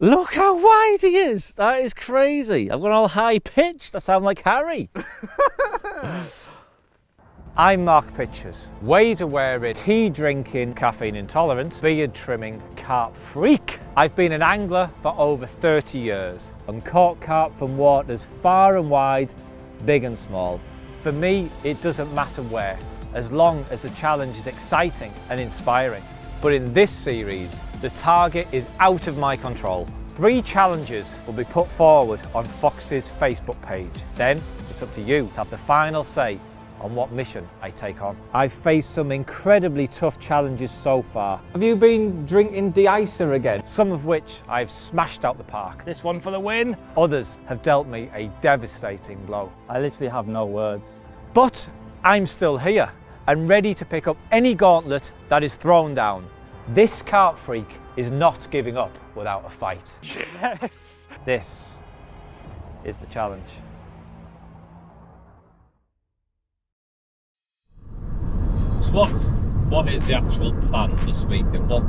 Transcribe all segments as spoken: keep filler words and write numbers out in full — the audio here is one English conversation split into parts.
Look how wide he is. That is crazy. I've gone all high pitched. I sound like Harry. I'm Mark Pitchers, wade wearing, tea drinking, caffeine intolerant, beard trimming carp freak. I've been an angler for over thirty years and caught carp from waters far and wide, big and small. For me, it doesn't matter where, as long as the challenge is exciting and inspiring. But in this series, the target is out of my control. Three challenges will be put forward on Fox's Facebook page. Then it's up to you to have the final say on what mission I take on. I've faced some incredibly tough challenges so far. Have you been drinking de-icer again? Some of which I've smashed out the park. This one for the win. Others have dealt me a devastating blow. I literally have no words. But I'm still here and ready to pick up any gauntlet that is thrown down. This carp freak is not giving up without a fight. Yes! This is the challenge. What, what is the actual plan this week? And what,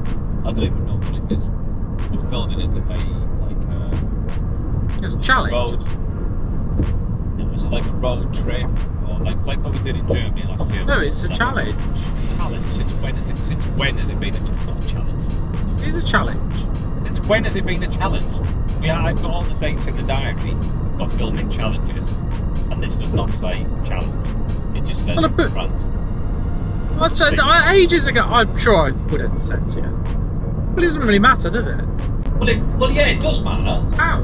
I don't even know what it is. We're filming it at a, like a... It's a challenge. Road, it was like a road trip, or like, like what we did in Germany last year. No, it's a like challenge. A challenge? Since when, is it, since when has it been a challenge? It is a challenge. Since when has it been a challenge? We are, I've got all the dates in the diary of filming challenges, and this does not say challenge. It just says well, France. I'd said that ages ago. I'm sure I would have said to you. Well, it doesn't really matter, does it? Well, it, well, yeah, it does matter. How?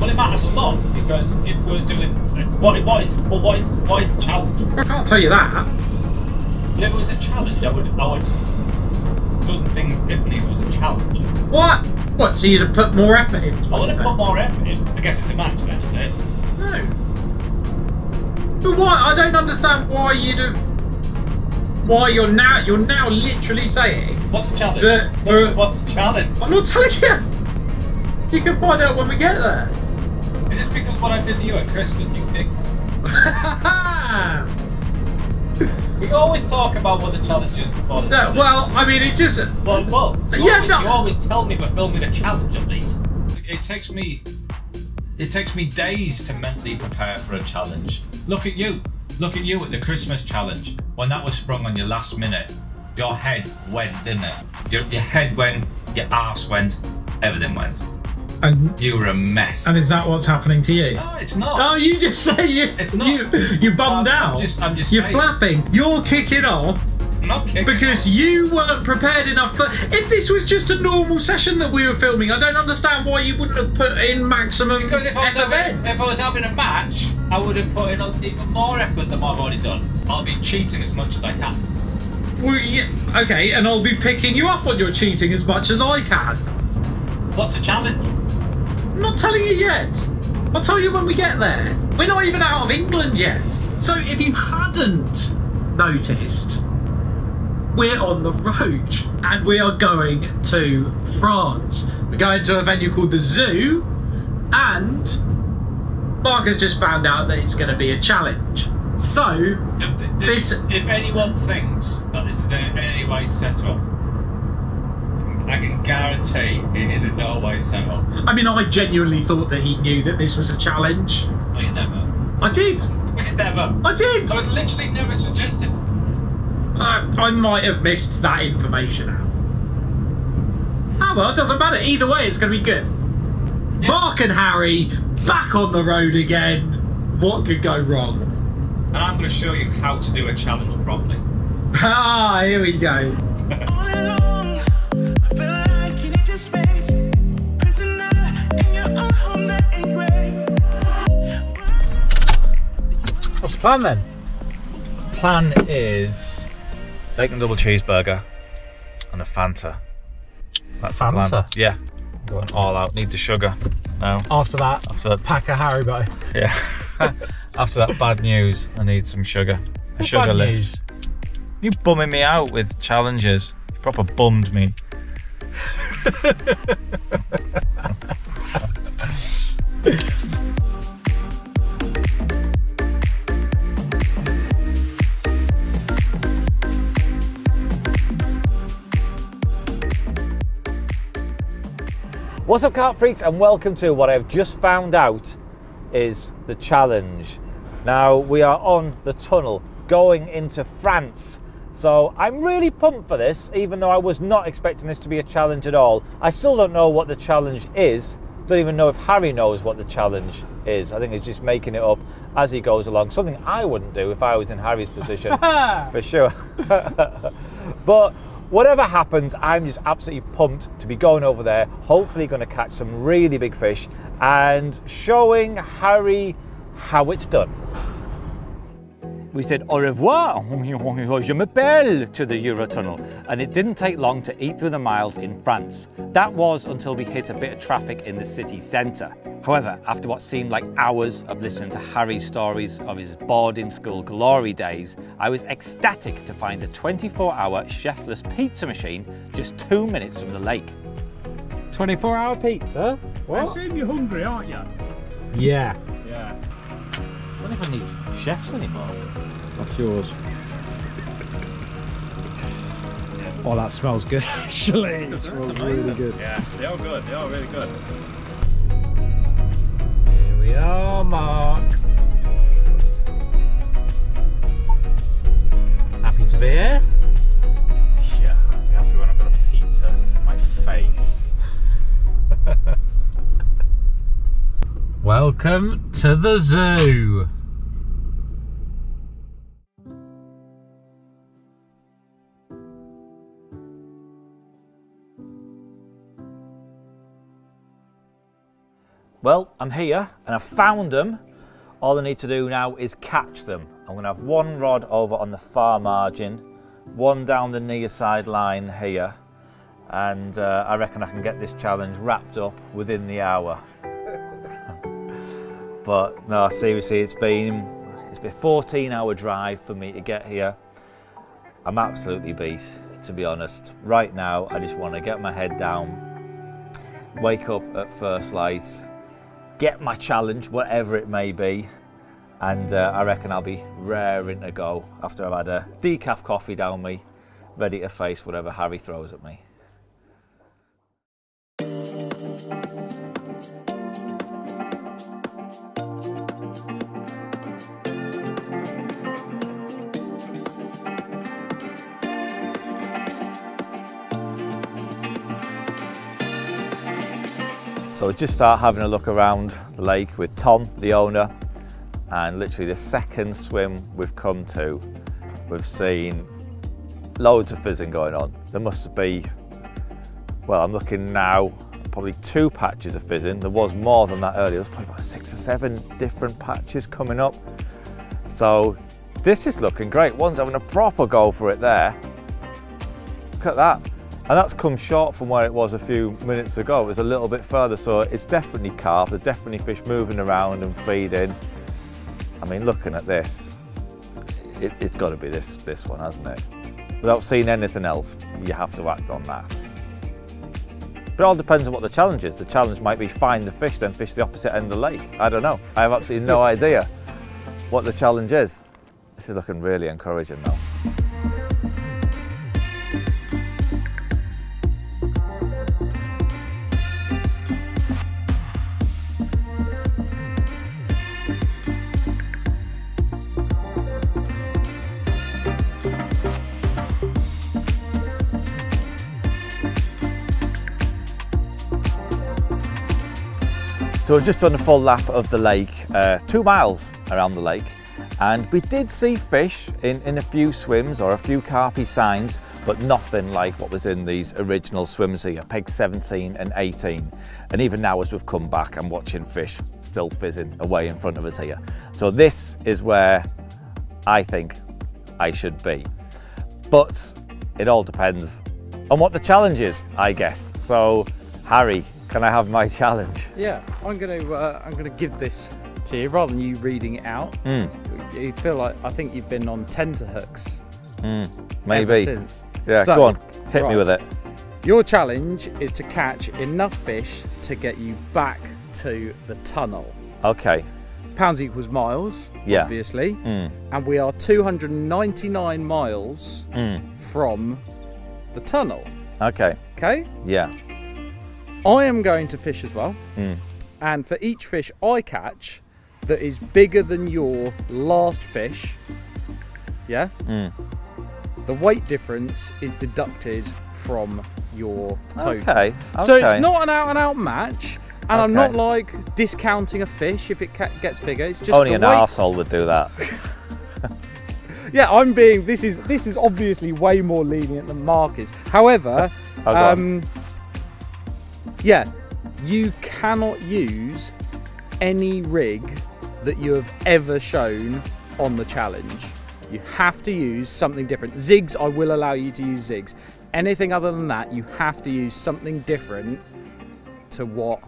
Well, it matters a lot because if we're doing what, what is, well, what is, what is the challenge? I can't tell you that. Well, if it was a challenge, I would, I would have done things differently. If it was a challenge. What? What? So you'd have put more effort in? I would have put more effort in. I guess it's a match then, is it? No. But what? I don't understand why you'd have. Why you're now you're now literally saying what's the challenge? That, what's, uh, what's the challenge? I'm not telling you. You can find out when we get there. It is because what I did to you at Christmas, you dick. We always talk about what the challenge is before the no, challenge. Well, I mean, it just well, well. You yeah, always, no. You always tell me we're filming a challenge at least. It takes me, it takes me days to mentally prepare for a challenge. Look at you. Look at you at the Christmas challenge. When that was sprung on your last minute, your head went, didn't it? Your, your head went, your arse went, everything went. And you were a mess. And is that what's happening to you? No, it's not. No, you just say you. It's not. You, you bummed I'm, out. I'm just, I'm just You're saying. flapping. You're kicking off. I'm not kicking Because off. you weren't prepared enough. But if this was just a normal session that we were filming, I don't understand why you wouldn't have put in maximum Because if I was, having, if I was having a match, I would have put in even more effort than I've already done. I'll be cheating as much as I can. Well, yeah, okay, and I'll be picking you up on your cheating as much as I can. What's the challenge? I'm not telling you yet. I'll tell you when we get there. We're not even out of England yet. So if you hadn't noticed, we're on the road and we are going to France. We're going to a venue called the Zoo, and Mark has just found out that it's going to be a challenge. So, if, this... If anyone thinks that this is in any way set up, I can guarantee it is in no way set up. I mean, I genuinely thought that he knew that this was a challenge. Well, you never. I did. You never. I did. I was literally never suggested. I, I might have missed that information out. Oh well, it doesn't matter. Either way, it's going to be good. Yeah. Mark and Harry, back on the road again. What could go wrong? And I'm going to show you how to do a challenge properly. Ah, here we go. What's the plan then? Plan is bacon double cheeseburger and a Fanta. That's Fanta? The plan. Yeah. Going all out. Need the sugar now. After that, after that pack of Haribo. Yeah. After that bad news, I need some sugar. A sugar bad lift. News? You bumming me out with challenges. You proper bummed me. What's up, cart freaks, and welcome to what I've just found out is the challenge. Now we are on the tunnel going into France, so I'm really pumped for this, even though I was not expecting this to be a challenge at all. I still don't know what the challenge is. Don't even know if Harry knows what the challenge is. I think he's just making it up as he goes along. Something I wouldn't do if I was in Harry's position, for sure. But whatever happens, I'm just absolutely pumped to be going over there, hopefully going to catch some really big fish and showing Harry how it's done. We said au revoir, je m'appelle, to the Eurotunnel, and it didn't take long to eat through the miles in France. That was until we hit a bit of traffic in the city centre. However, after what seemed like hours of listening to Harry's stories of his boarding school glory days, I was ecstatic to find a twenty-four hour chefless pizza machine just two minutes from the lake. twenty-four hour pizza? What? I assume you're hungry, aren't you? Yeah. Yeah. I don't even need chefs anymore. That's yours. Oh, that smells good, actually. It smells really good. Yeah, they are good. They are really good. We are, Mark. Happy to be here? Yeah, I'm happy when I've got a pizza in my face. Welcome to the zoo. Well, I'm here and I've found them. All I need to do now is catch them. I'm going to have one rod over on the far margin, one down the near side line here, and uh, I reckon I can get this challenge wrapped up within the hour. But no, seriously, it's been it's been a fourteen hour drive for me to get here. I'm absolutely beat, to be honest. Right now, I just want to get my head down, wake up at first light, get my challenge, whatever it may be, and uh, I reckon I'll be raring to go after I've had a decaf coffee down me, ready to face whatever Harry throws at me. So just start having a look around the lake with Tom, the owner, and literally the second swim we've come to, we've seen loads of fizzing going on. There must be, well, I'm looking now, probably two patches of fizzing. There was more than that earlier. There's probably about six or seven different patches coming up. So this is looking great. One's having a proper go for it there. Look at that. And that's come short from where it was a few minutes ago. It was a little bit further, so it's definitely carp. There's definitely fish moving around and feeding. I mean, looking at this, it, it's got to be this, this one, hasn't it? Without seeing anything else, you have to act on that. But it all depends on what the challenge is. The challenge might be find the fish, then fish the opposite end of the lake. I don't know. I have absolutely no idea what the challenge is. This is looking really encouraging, though. So we've just done a full lap of the lake, uh, two miles around the lake, and we did see fish in, in a few swims or a few carpy signs, but nothing like what was in these original swims here, pegs seventeen and eighteen. And even now as we've come back, I'm watching fish still fizzing away in front of us here. So this is where I think I should be. But it all depends on what the challenge is, I guess. So Harry, can I have my challenge? Yeah, I'm going to uh, I'm going to give this to you rather than you reading it out. Mm. You feel like I think you've been on tenterhooks. Mm. Maybe. Ever since. Yeah, so, go on, hit right. me with it. Your challenge is to catch enough fish to get you back to the tunnel. Okay. Pounds equals miles, yeah. Obviously, mm. and we are two hundred ninety-nine miles mm. from the tunnel. Okay. Okay. Yeah. I am going to fish as well. Mm. And for each fish I catch that is bigger than your last fish, yeah? Mm. The weight difference is deducted from your total. Okay. Okay. So it's not an out and out match. And okay. I'm not like discounting a fish if it gets bigger. It's just only an arsehole would do that. Yeah, I'm being. This is this is obviously way more lenient than Mark is. However, oh, um, yeah, you cannot use any rig that you have ever shown on the challenge. You have to use something different. Zigs, I will allow you to use zigs. Anything other than that, you have to use something different to what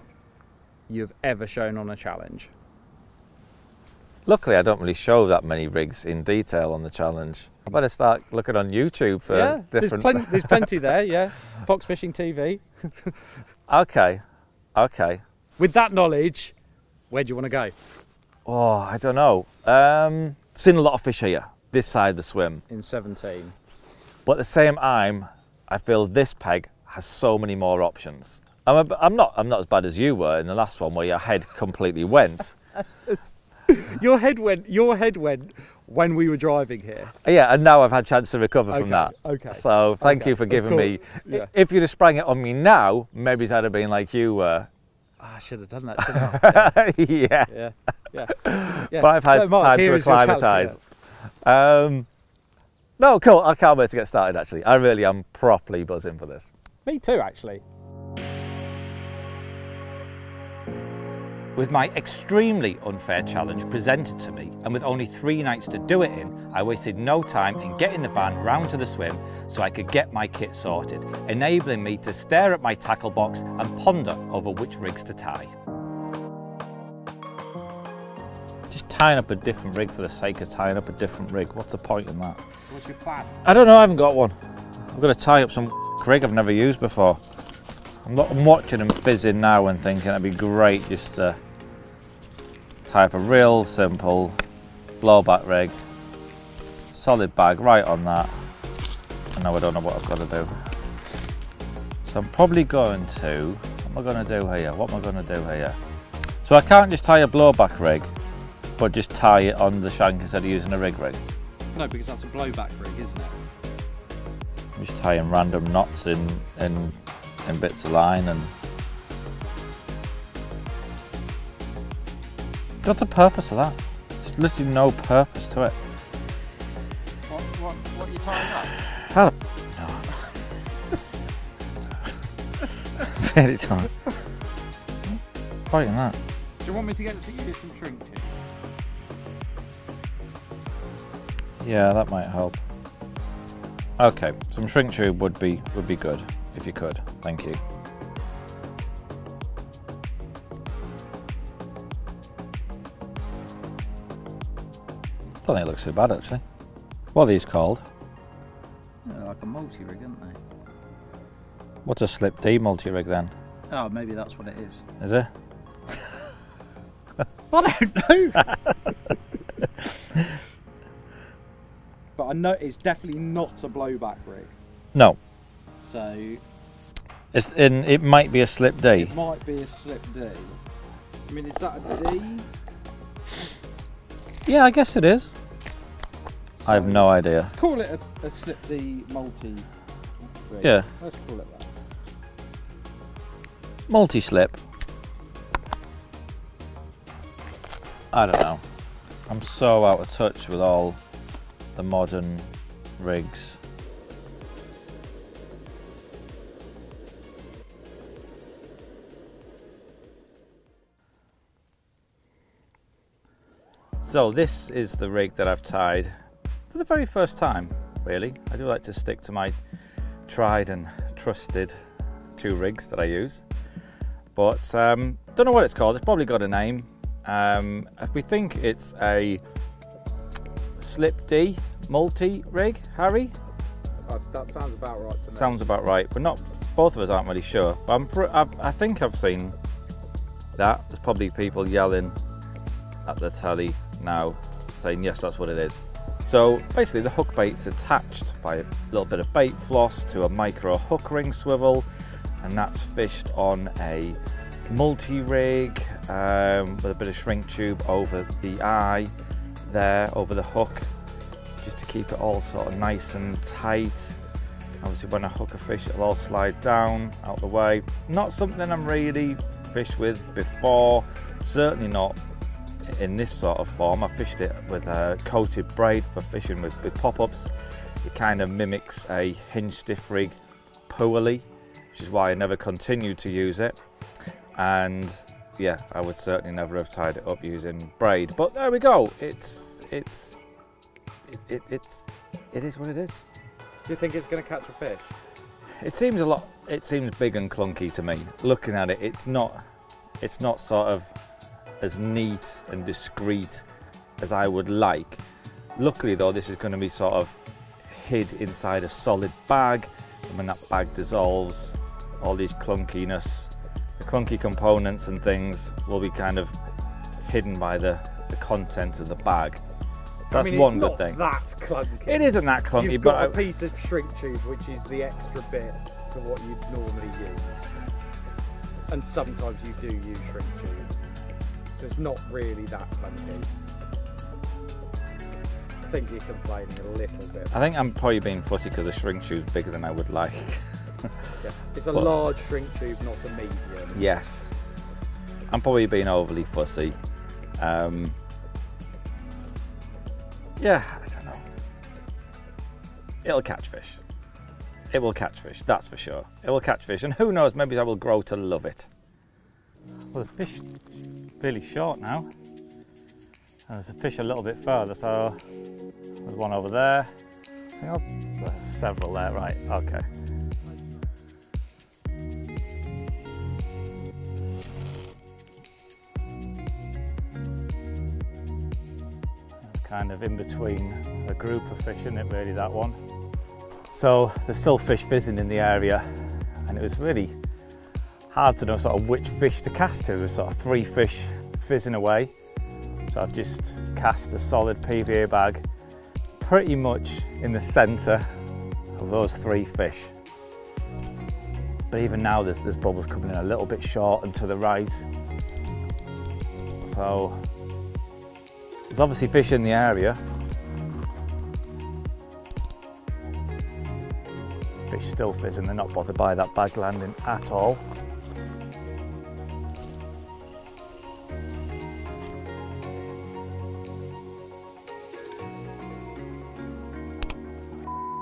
you've ever shown on a challenge. Luckily I don't really show that many rigs in detail on the challenge. I better start looking on YouTube for yeah, different... There's, plen there's plenty there, yeah. Fox Fishing T V. Okay, okay. With that knowledge, where do you want to go? Oh, I don't know. Um, I've seen a lot of fish here, this side of the swim. In seventeen. But at the same time, I feel this peg has so many more options. I'm, a, I'm, not, I'm not as bad as you were in the last one where your head completely went. Your head went. Your head went when we were driving here. Yeah, and now I've had a chance to recover okay, from that. Okay. So thank okay, you for giving me. Yeah. If you'd have sprang it on me now, maybe I'd have been like you were. Uh... Oh, I should have done that. Shouldn't I? Yeah. Yeah. Yeah. Yeah. Yeah. But I've had so, Mark, time to acclimatise. Um, no, cool. I can't wait to get started. Actually, I really am properly buzzing for this. Me too, actually. With my extremely unfair challenge presented to me, and with only three nights to do it in, I wasted no time in getting the van round to the swim so I could get my kit sorted, enabling me to stare at my tackle box and ponder over which rigs to tie. Just tying up a different rig for the sake of tying up a different rig, what's the point in that? What's your plan? I don't know, I haven't got one. I'm going to tie up some rig I've never used before. I'm, not, I'm watching them fizzing now and thinking it'd be great just to tie up a real simple blowback rig, solid bag right on that. And now I don't know what I've got to do. So I'm probably going to, what am I going to do here? What am I going to do here? So I can't just tie a blowback rig, but just tie it on the shank instead of using a rig rig. No, because that's a blowback rig, isn't it? I'm just tying random knots in, in and bits of line, and what's the purpose of that? There's literally no purpose to it. What, what, what are you tying up? I don't know. Very tight. Quite in that. Do you want me to get to you some shrink too? Yeah, that might help. Okay, some shrink tube would be would be good. If you could, thank you. I don't think it looks too bad actually. What are these called? They're like a multi-rig, aren't they? What's a slip D multi-rig then? Oh, maybe that's what it is. Is it? I don't know. But I know it's definitely not a blowback rig. No. So it's in, it might be a slip D. It might be a slip D. I mean, is that a D? Yeah, I guess it is. I have no idea. Call it a, a slip D multi. Rig. Yeah. Let's call it that. Multi slip. I don't know. I'm so out of touch with all the modern rigs. So this is the rig that I've tied for the very first time, really. I do like to stick to my tried and trusted two rigs that I use. But um, don't know what it's called. It's probably got a name. Um, we think it's a Slip D multi-rig, Harry? Uh, that sounds about right to me. Sounds about right. We're not, both of us aren't really sure. But I'm pr I've, I think I've seen that. There's probably people yelling at the telly now saying yes, that's what it is. So basically the hook bait's attached by a little bit of bait floss to a micro hook ring swivel and that's fished on a multi-rig um, with a bit of shrink tube over the eye there, over the hook, just to keep it all sort of nice and tight. Obviously when I hook a fish, it'll all slide down, out the way. Not something I'm really fished with before, certainly not in this sort of form. I fished it with a coated braid for fishing with, with pop-ups. It kind of mimics a hinge stiff rig poorly, which is why I never continued to use it. And yeah, I would certainly never have tied it up using braid. But there we go. It's it's it it it's, it is what it is. Do you think it's going to catch a fish? It seems a lot. It seems big and clunky to me. Looking at it, it's not. It's not sort of as neat and discreet as I would like. Luckily though, this is going to be sort of hid inside a solid bag, and when that bag dissolves, all these clunkiness, the clunky components and things will be kind of hidden by the, the contents of the bag. So that's I mean, one good thing. It's not that clunky. It isn't that clunky. You've got but a I... piece of shrink tube, which is the extra bit to what you'd normally use. And sometimes you do use shrink tube. So it's not really that clunky. I think you're complaining a little bit. I think I'm probably being fussy because the shrink tube's bigger than I would like. Yeah. It's a but, large shrink tube, not a medium. Yes. I'm probably being overly fussy. Um, yeah, I don't know. It'll catch fish. It will catch fish, that's for sure. It will catch fish, and who knows, maybe I will grow to love it. Well, there's fish really short now, and there's a fish a little bit further, so there's one over there. I think I'll, there's several there, right, okay. It's kind of in between a group of fish, isn't it, really, that one? So there's still fish fizzing in the area, and it was really hard to know sort of which fish to cast to. There was sort of three fish fizzing away. So I've just cast a solid P V A bag pretty much in the centre of those three fish. But even now there's, there's bubbles coming in a little bit short and to the right. So there's obviously fish in the area. Fish still fizzing, they're not bothered by that bag landing at all.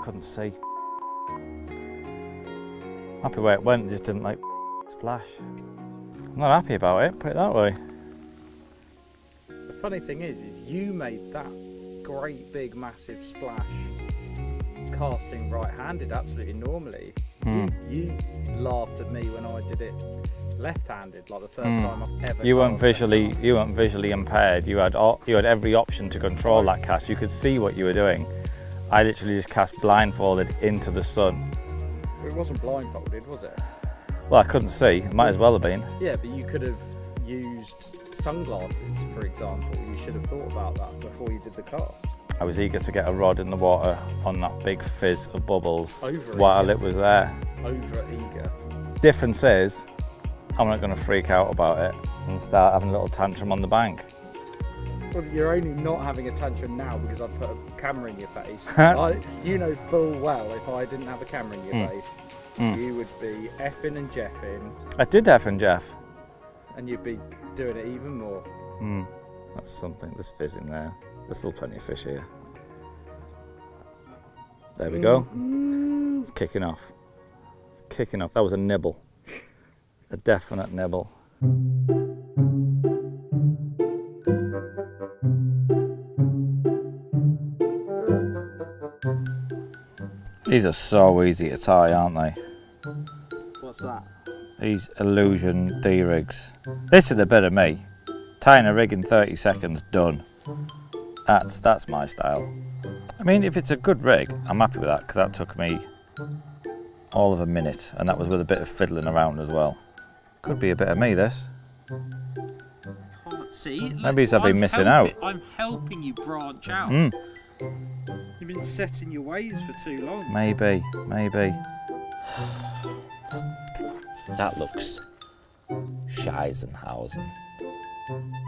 Couldn't see. Happy where it went, it just didn't like splash. I'm not happy about it, put it that way. The funny thing is, is you made that great big massive splash casting right-handed absolutely normally. Mm. You, you laughed at me when I did it left-handed, like the first mm. time I've ever. You weren't visually, you weren't visually impaired. You had all, you had every option to control that cast. You could see what you were doing. I literally just cast blindfolded into the sun. But it wasn't blindfolded, was it? Well, I couldn't see. It might as well have been. Yeah, but you could have used sunglasses, for example. You should have thought about that before you did the cast. I was eager to get a rod in the water on that big fizz of bubbles Over while eager. it was there. Over eager. Difference is, I'm not going to freak out about it and start having a little tantrum on the bank. Well, you're only not having a tantrum now because I've put a camera in your face. I, you know full well if I didn't have a camera in your mm. face, mm. you would be effing and jeffing. I did effing Jeff. And you'd be doing it even more. Mm. That's something, there's fizz in there. There's still plenty of fish here. There we go. It's kicking off. It's kicking off. That was a nibble. A definite nibble. These are so easy to tie, aren't they? What's that? These illusion D-rigs. This is the bit of me. Tying a rig in thirty seconds, done. That's, that's my style. I mean, if it's a good rig, I'm happy with that, because that took me all of a minute, and that was with a bit of fiddling around as well. Could be a bit of me, this. Can't see. Maybe I've been missing out. I'm helping you branch out. Mm. You've been set in your ways for too long. Maybe, maybe. That looks Scheisenhausen.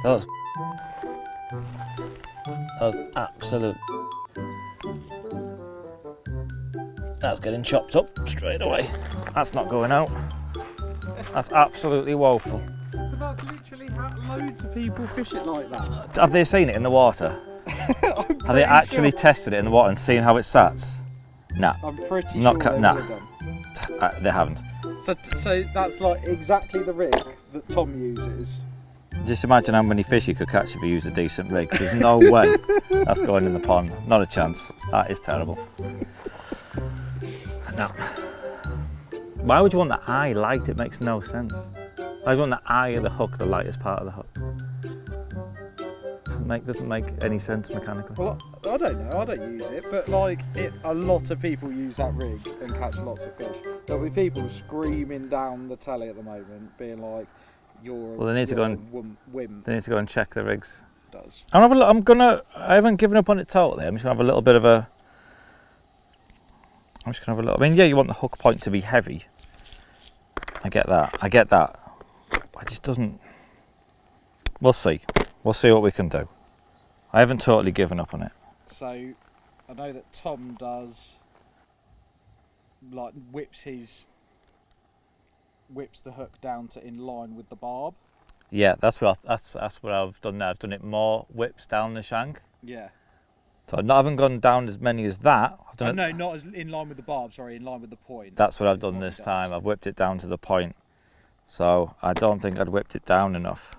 That looks, that looks absolute. That's getting chopped up straight away. That's not going out. That's absolutely woeful. But that's literally how loads of people fish it like that. Have they seen it in the water? Have they actually sure. tested it in the water and seen how it sats? Nah. I'm pretty not sure they nah. uh, They haven't. So, so that's like exactly the rig that Tom uses. Just imagine how many fish you could catch if you used a decent rig. There's no way that's going in the pond. Not a chance. That is terrible. No. Why would you want the eye light? It makes no sense. Why would you want the eye of the hook, the lightest part of the hook? Doesn't make doesn't make any sense mechanically. Well, I don't know. I don't use it, but like it, a lot of people use that rig and catch lots of fish. There'll be people screaming down the telly at the moment, being like, "You're." Well, they need to go and wimp. They need to go and check the rigs. It does. I'm gonna have a look. I'm gonna. I haven't given up on it totally. I'm just gonna have a little bit of a. I'm just gonna have a look. I mean, yeah, you want the hook point to be heavy. I get that. I get that. I just doesn't. We'll see. We'll see what we can do. I haven't totally given up on it. So, I know that Tom does. Like whips his. Whips the hook down to in line with the barb. Yeah, that's what I, that's that's what I've done now. I've done it more whips down the shank. Yeah. So I haven't gone down as many as that. I've done oh, no, not as in line with the barb, sorry, in line with the point. That's what I've done this time. I've whipped it down to the point. So I don't think I'd whipped it down enough.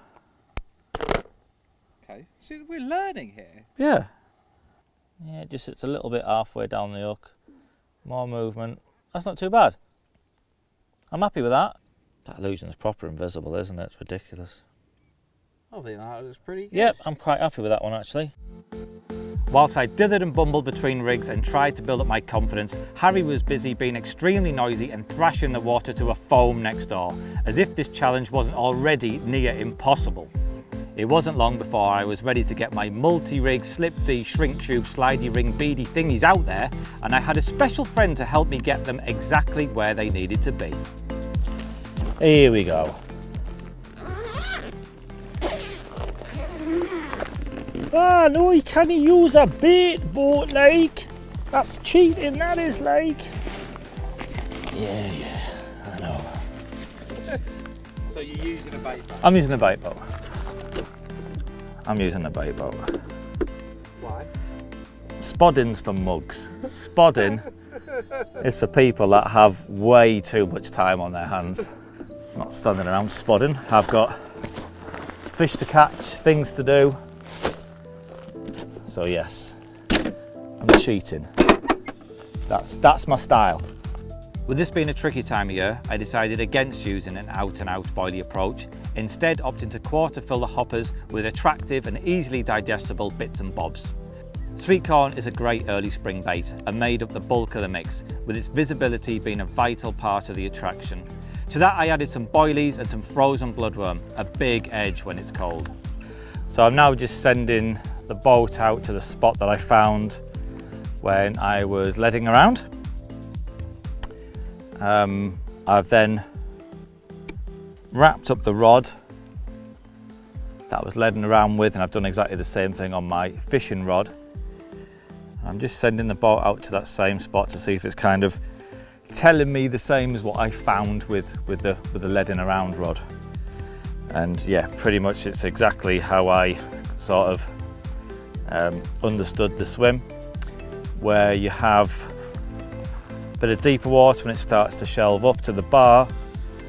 Okay, so we're learning here. Yeah. Yeah, just it's a little bit halfway down the hook. More movement. That's not too bad. I'm happy with that. That illusion's proper invisible, isn't it? It's ridiculous. I think that looks pretty good. Yep, I'm quite happy with that one actually. Whilst I dithered and bumbled between rigs and tried to build up my confidence, Harry was busy being extremely noisy and thrashing the water to a foam next door, as if this challenge wasn't already near impossible. It wasn't long before I was ready to get my multi-rig, slip-D, shrink tube, slidey ring, beady thingies out there, and I had a special friend to help me get them exactly where they needed to be. Here we go. Ah, no, he can't use a bait boat, like. That's cheating, that is, like. Yeah, yeah, I know. So you're using a bait boat? I'm using a bait boat. I'm using a bait boat. Why? Spodding's for mugs. Spodding is for people that have way too much time on their hands. I'm not standing around spodding. I've got fish to catch, things to do. So yes, I'm cheating. That's, that's my style. With this being a tricky time of year, I decided against using an out and out boilie approach, instead opting to quarter fill the hoppers with attractive and easily digestible bits and bobs. Sweet corn is a great early spring bait and made up the bulk of the mix, with its visibility being a vital part of the attraction. To that I added some boilies and some frozen bloodworm, a big edge when it's cold. So I'm now just sending the boat out to the spot that I found when I was leading around. Um, I've then wrapped up the rod that I was leading around with, and I've done exactly the same thing on my fishing rod. I'm just sending the boat out to that same spot to see if it's kind of telling me the same as what I found with, with the, with the leading around rod. And yeah, pretty much it's exactly how I sort of Um, understood the swim, where you have a bit of deeper water and it starts to shelve up to the bar.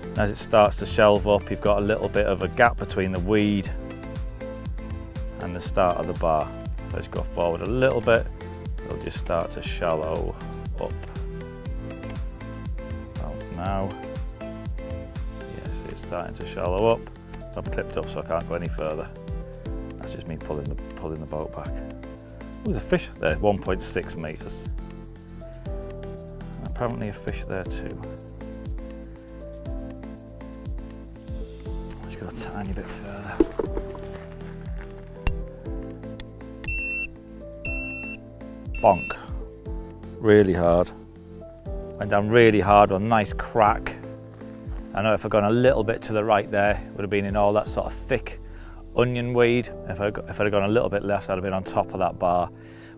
And as it starts to shelve up, you've got a little bit of a gap between the weed and the start of the bar. So just go forward a little bit, it'll just start to shallow up. Well, now, yes, it's starting to shallow up. I've clipped up so I can't go any further. That's just me pulling the pulling the boat back. There's a fish there, one point six meters. Apparently a fish there too. Just go a tiny bit further. Bonk. Really hard. Went down really hard, a nice crack. I know if I'd gone a little bit to the right there, would have been in all that sort of thick onion weed. If I'd, if I'd gone a little bit left, I'd have been on top of that bar,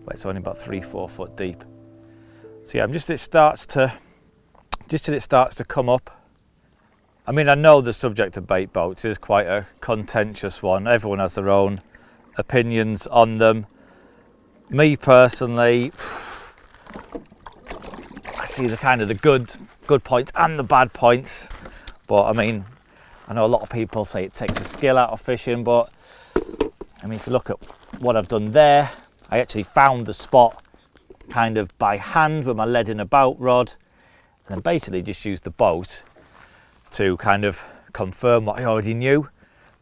where it's only about three, four foot deep. So yeah, I'm just, it starts to, just till it starts to come up. I mean, I know the subject of bait boats is quite a contentious one. Everyone has their own opinions on them. Me personally, I see the kind of the good, good points and the bad points. But I mean, I know a lot of people say it takes a skill out of fishing, but I mean, if you look at what I've done there, I actually found the spot kind of by hand with my lead in a bout rod, and then basically just used the boat to kind of confirm what I already knew,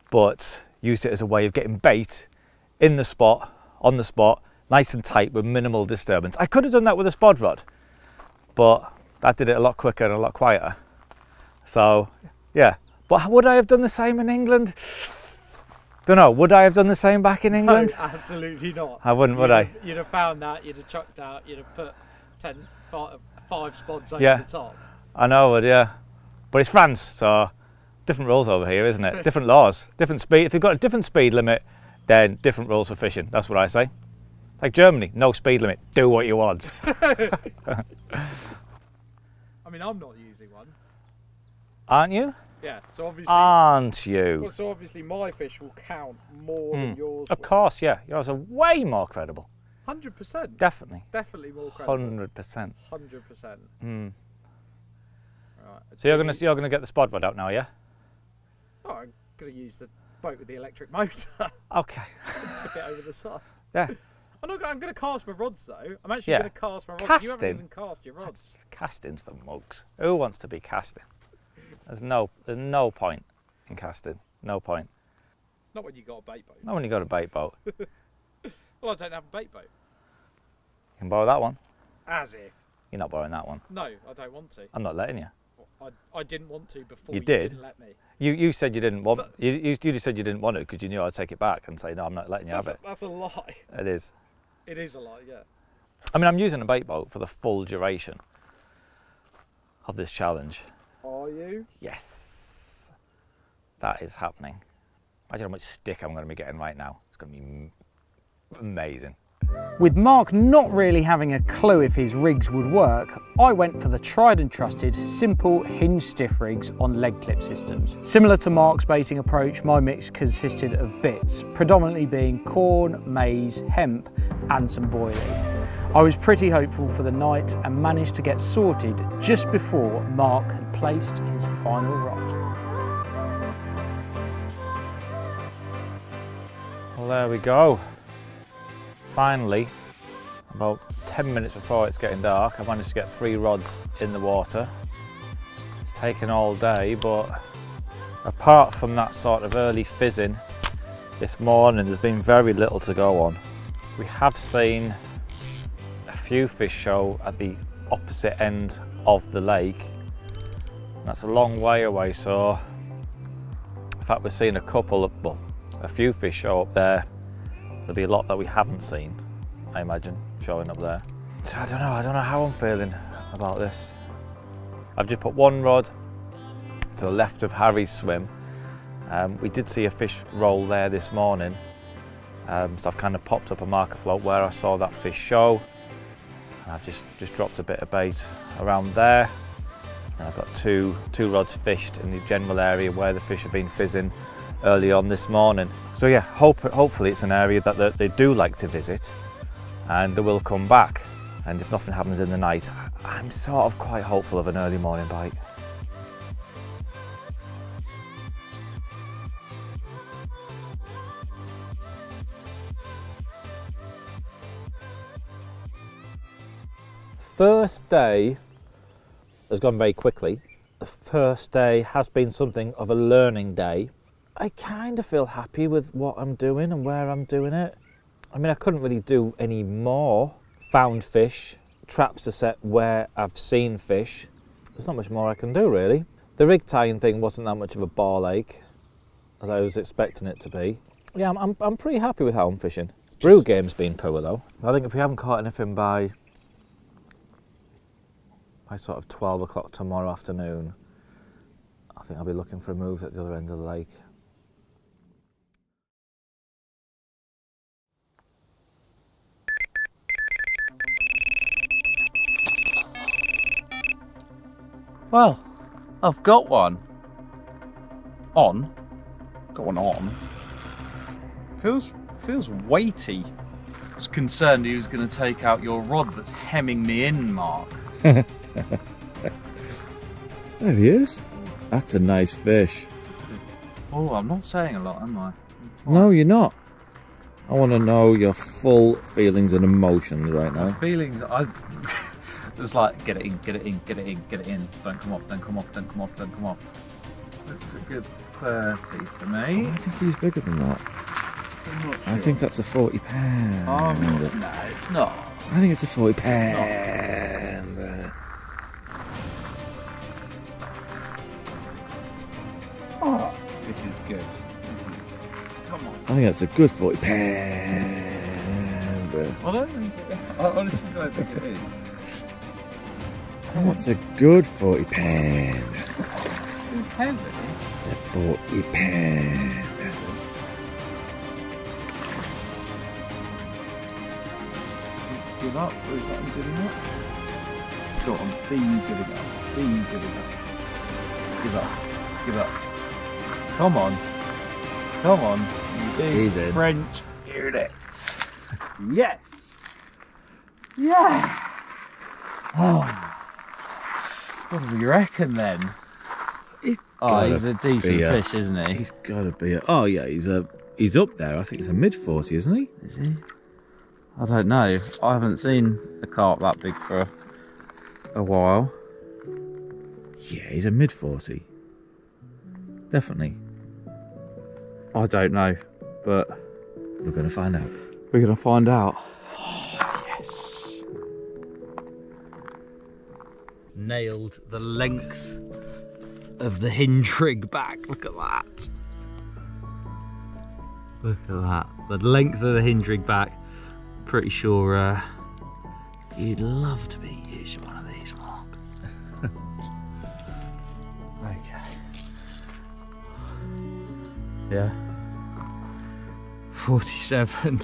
but used it as a way of getting bait in the spot, on the spot, nice and tight with minimal disturbance. I could have done that with a spod rod, but that did it a lot quicker and a lot quieter. So yeah, but would I have done the same in England? Don't know, would I have done the same back in England? No, absolutely not. I wouldn't, would I? You'd have found that, you'd have chucked out, you'd have put ten, five, five spots over yeah, the top. I know I would, yeah. But it's France, so different rules over here, isn't it? Different laws, different speed. If you've got a different speed limit, then different rules for fishing. That's what I say. Like Germany, no speed limit, do what you want. I mean, I'm not using one. Aren't you? Yeah, so obviously... Aren't you? Well, so obviously my fish will count more mm. than yours Of will. course, yeah. Yours are way more credible. one hundred percent. Definitely. Definitely more credible. one hundred percent. one hundred percent. Mm. Right, so you're gonna you're gonna get the spod rod out now, yeah? Oh, I'm gonna use the boat with the electric motor. Okay. Tip it over the side. Yeah. I'm not. I'm gonna cast my rods though. I'm actually yeah. gonna cast my rods. Casting. You haven't even cast your rods. That's casting's for mugs. Who wants to be casting? There's no there's no point in casting. No point. Not when you got a bait boat. Not when you got a bait boat. Well, I don't have a bait boat. You can borrow that one. As if. You're not borrowing that one. No, I don't want to. I'm not letting you. I, I didn't want to before you, you did. didn't let me. You you said you didn't want. But, you, you you just said you didn't want it because you knew I'd take it back and say no, I'm not letting you have a, it. That's a lie. It is. It is a lie. Yeah. I mean, I'm using a bait boat for the full duration of this challenge. Are you? Yes. That is happening. Imagine how much stick I'm going to be getting right now. It's going to be amazing. With Mark not really having a clue if his rigs would work, I went for the tried and trusted simple hinge stiff rigs on leg clip systems. Similar to Mark's baiting approach, my mix consisted of bits, predominantly being corn, maize, hemp and some boilie. I was pretty hopeful for the night and managed to get sorted just before Mark had placed his final rod. Well, there we go. Finally, about ten minutes before it's getting dark, I managed to get three rods in the water. It's taken all day, but apart from that sort of early fizzing this morning, there's been very little to go on. We have seen a few fish show at the opposite end of the lake. That's a long way away, so in fact, we've seen a couple of, well, a few fish show up there. There'll be a lot that we haven't seen, I imagine, showing up there. So I don't know, I don't know how I'm feeling about this. I've just put one rod to the left of Harry's swim. Um, we did see a fish roll there this morning. Um, so I've kind of popped up a marker float where I saw that fish show. And I've just, just dropped a bit of bait around there. And I've got two, two rods fished in the general area where the fish have been fizzing early on this morning. So yeah, hope, hopefully it's an area that they do like to visit and they will come back. And if nothing happens in the night, I'm sort of quite hopeful of an early morning bite. First day has gone very quickly. The first day has been something of a learning day. I kind of feel happy with what I'm doing and where I'm doing it. I mean, I couldn't really do any more. Found fish, traps to set where I've seen fish. There's not much more I can do, really. The rig tying thing wasn't that much of a ball ache, as I was expecting it to be. Yeah, I'm, I'm, I'm pretty happy with how I'm fishing. Brew game's been poor, though. I think if we haven't caught anything by, by sort of twelve o'clock tomorrow afternoon, I think I'll be looking for a move at the other end of the lake. Well, I've got one on. Got one on. Feels feels weighty. I was concerned he was going to take out your rod that's hemming me in, Mark. There he is. That's a nice fish. Oh, I'm not saying a lot, am I? What? No, you're not. I want to know your full feelings and emotions right now. My feelings, I. It's like, get it in, get it in, get it in, get it in. Don't come off, don't come off, don't come off, don't come off. It's a good thirty for me. Oh, I think he's bigger than that. Sure. I think that's a forty pound. Um, no, it's not. I think it's a forty pound. Oh, this is good. Come on. I think that's a good forty pound. I don't think it is. I honestly don't think it is. That's a good forty pound. It's heavy. It's a forty pound. Give up, or is that good enough? Go on, be good enough. Be good enough. Give up. Give up. Come on. Come on. You big French unit. Yes. Yes. Oh. What do you reckon then? He's oh, he's a decent a, fish, isn't he? He's got to be. A, oh yeah, he's a. He's up there. I think he's a mid forty, isn't he? Is he? I don't know. I haven't seen a carp that big for a, a while. Yeah, he's a mid forty. Definitely. I don't know, but we're gonna find out. We're gonna find out. Nailed the length of the hinge rig back. Look at that. Look at that. The length of the hinge rig back. Pretty sure uh, you'd love to be using one of these, Mark. Okay. Yeah. forty-seven.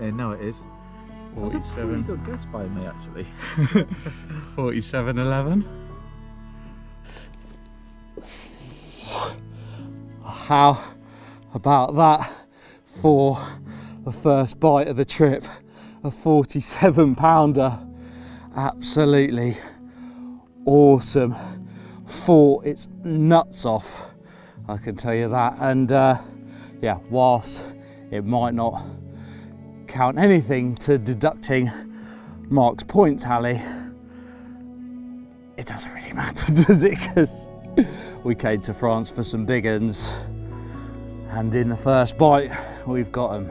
Yeah, no, it is. forty-seven. That's a pretty good guess by me, actually. forty-seven eleven. How about that for the first bite of the trip? A forty-seven pounder. Absolutely awesome. Fought its nuts off, I can tell you that. And uh, yeah, whilst it might not count anything to deducting Mark's point tally, it doesn't really matter, does it? Because we came to France for some big uns, and in the first bite we've got them.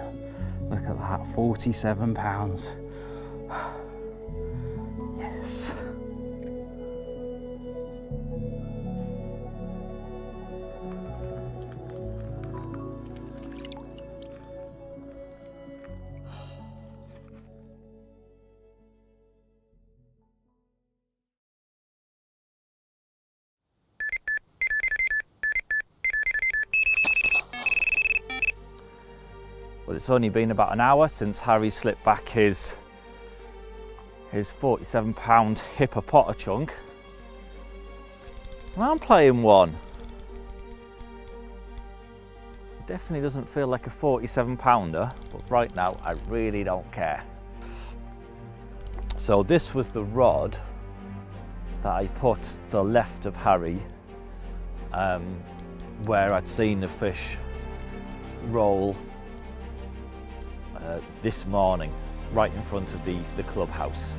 Look at that, forty-seven pounds. Yes. It's only been about an hour since Harry slipped back his his forty-seven pound hippopotamus chunk. And I'm playing one. It definitely doesn't feel like a forty-seven pounder, but right now I really don't care. So this was the rod that I put to the left of Harry, um, where I'd seen the fish roll Uh, this morning, right in front of the, the clubhouse.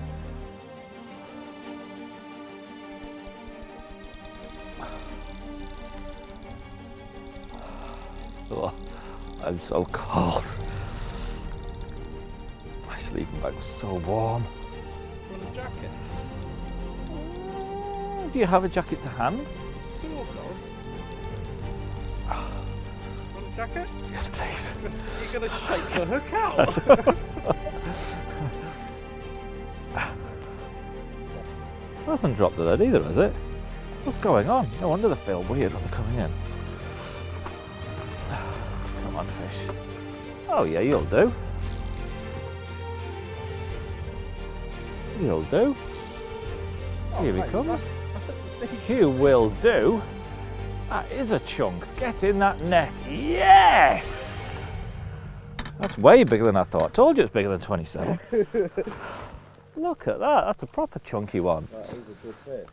Oh, I'm so cold. My sleeping bag was so warm. Do you want a jacket? Oh, do you have a jacket to hand? Sure, no. Jacket? Yes, please. You're going to shake the hook out. That doesn't drop the lead either, is it? What's going on? No wonder they feel weird when they're coming in. Come on, fish. Oh yeah, you'll do. You'll do. Here he comes. You will do. That is a chunk. Get in that net. Yes! That's way bigger than I thought. Told you it's bigger than twenty-seven. Look at that. That's a proper chunky one. That is a good fish.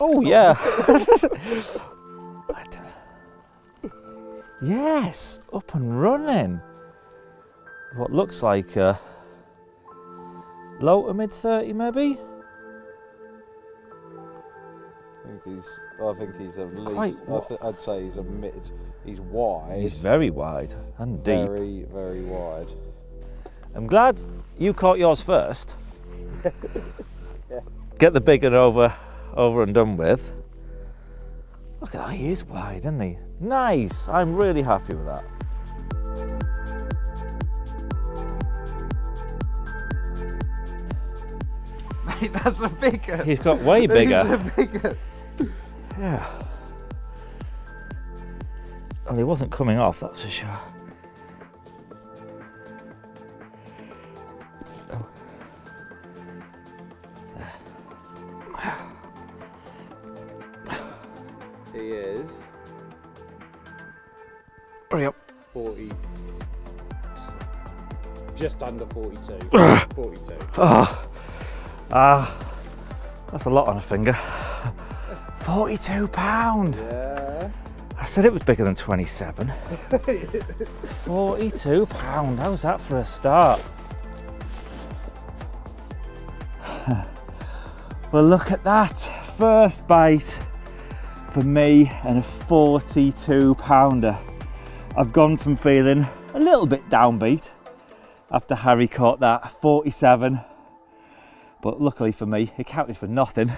Oh, yeah. Yes, up and running. What looks like uh, low to mid thirty, maybe. I think he's. I think he's at least. Quite, I I'd say he's a mid. He's wide. He's very wide and deep. Very, very wide. I'm glad you caught yours first. Yeah. Get the big one over, over and done with. Look at that. He is wide, isn't he? Nice. I'm really happy with that. Mate, that's a bigger. He's got way bigger. That's a bigger. Yeah. And he wasn't coming off, that's for sure. Oh. He is. Hurry up. forty. Just under forty-two. forty-two. Ah. Oh. Uh, that's a lot on a finger. forty-two pound. Yeah. I said it was bigger than twenty-seven. forty-two pound. How's that for a start? Well, look at that. First bite for me and a forty-two pounder. I've gone from feeling a little bit downbeat after Harry caught that forty-seven, but luckily for me, it counted for nothing.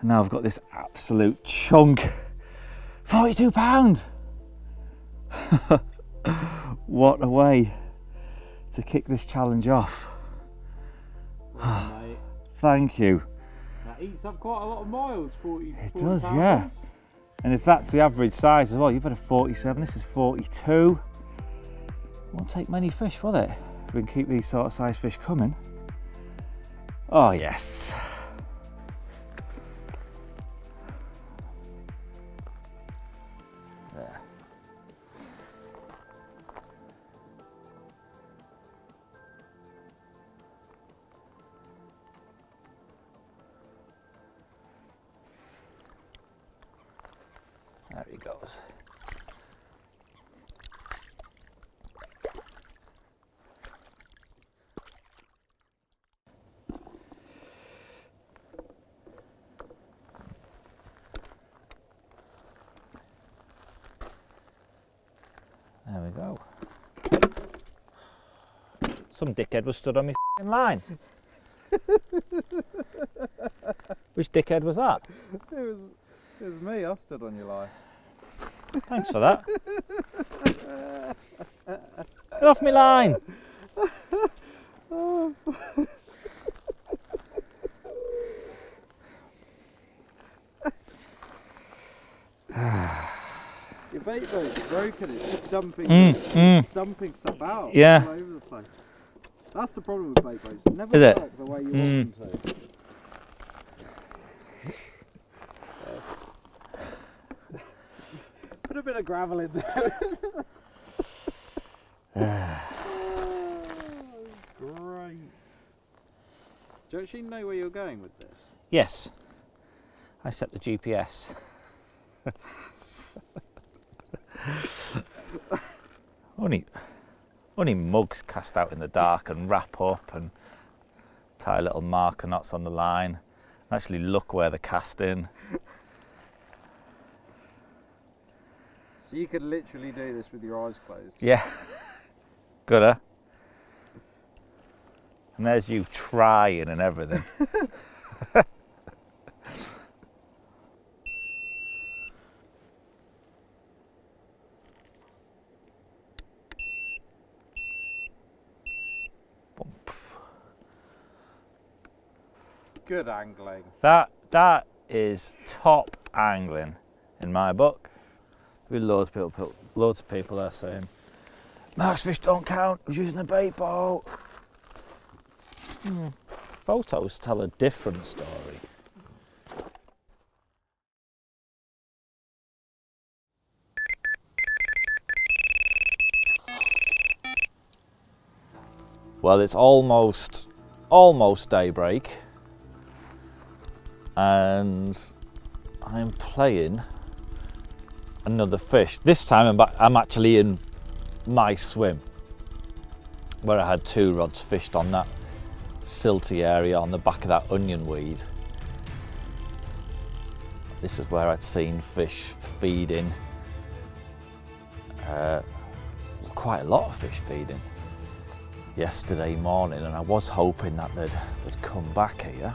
And now I've got this absolute chunk, forty-two pound. What a way to kick this challenge off. Well, mate. Thank you. That eats up quite a lot of miles, forty, it forty does, pounds. Yeah. And if that's the average size as well, you've had a forty-seven, this is forty-two. Won't take many fish, will it? If we can keep these sort of size fish coming. Oh yes. There he goes. There we go. Some dickhead was stood on my f***ing line. Which dickhead was that? It was, it was me, I stood on your line. Thanks for that. Get off me line! Oh. Your bait boat's broken, it's just dumping, mm, mm. dumping stuff out yeah. all over the place. That's the problem with bait boats, it never work the way you mm. want them to. Put a bit of gravel in there. Oh, great. Do you actually know where you're going with this? Yes. I set the G P S. only, only mugs cast out in the dark and wrap up and tie little marker knots on the line. And actually look where they're casting. So you could literally do this with your eyes closed. Yeah. Good, huh? And there's you trying and everything. Good angling. That, that is top angling in my book. There were loads of people, loads of people there saying, Mark's fish don't count, I was using a bait boat. Hmm. Photos tell a different story. Well, it's almost, almost daybreak, and I'm playing another fish. This time I'm, back, I'm actually in my swim, where I had two rods fished on that silty area on the back of that onion weed. This is where I'd seen fish feeding, uh, quite a lot of fish feeding yesterday morning, and I was hoping that they'd, they'd come back here,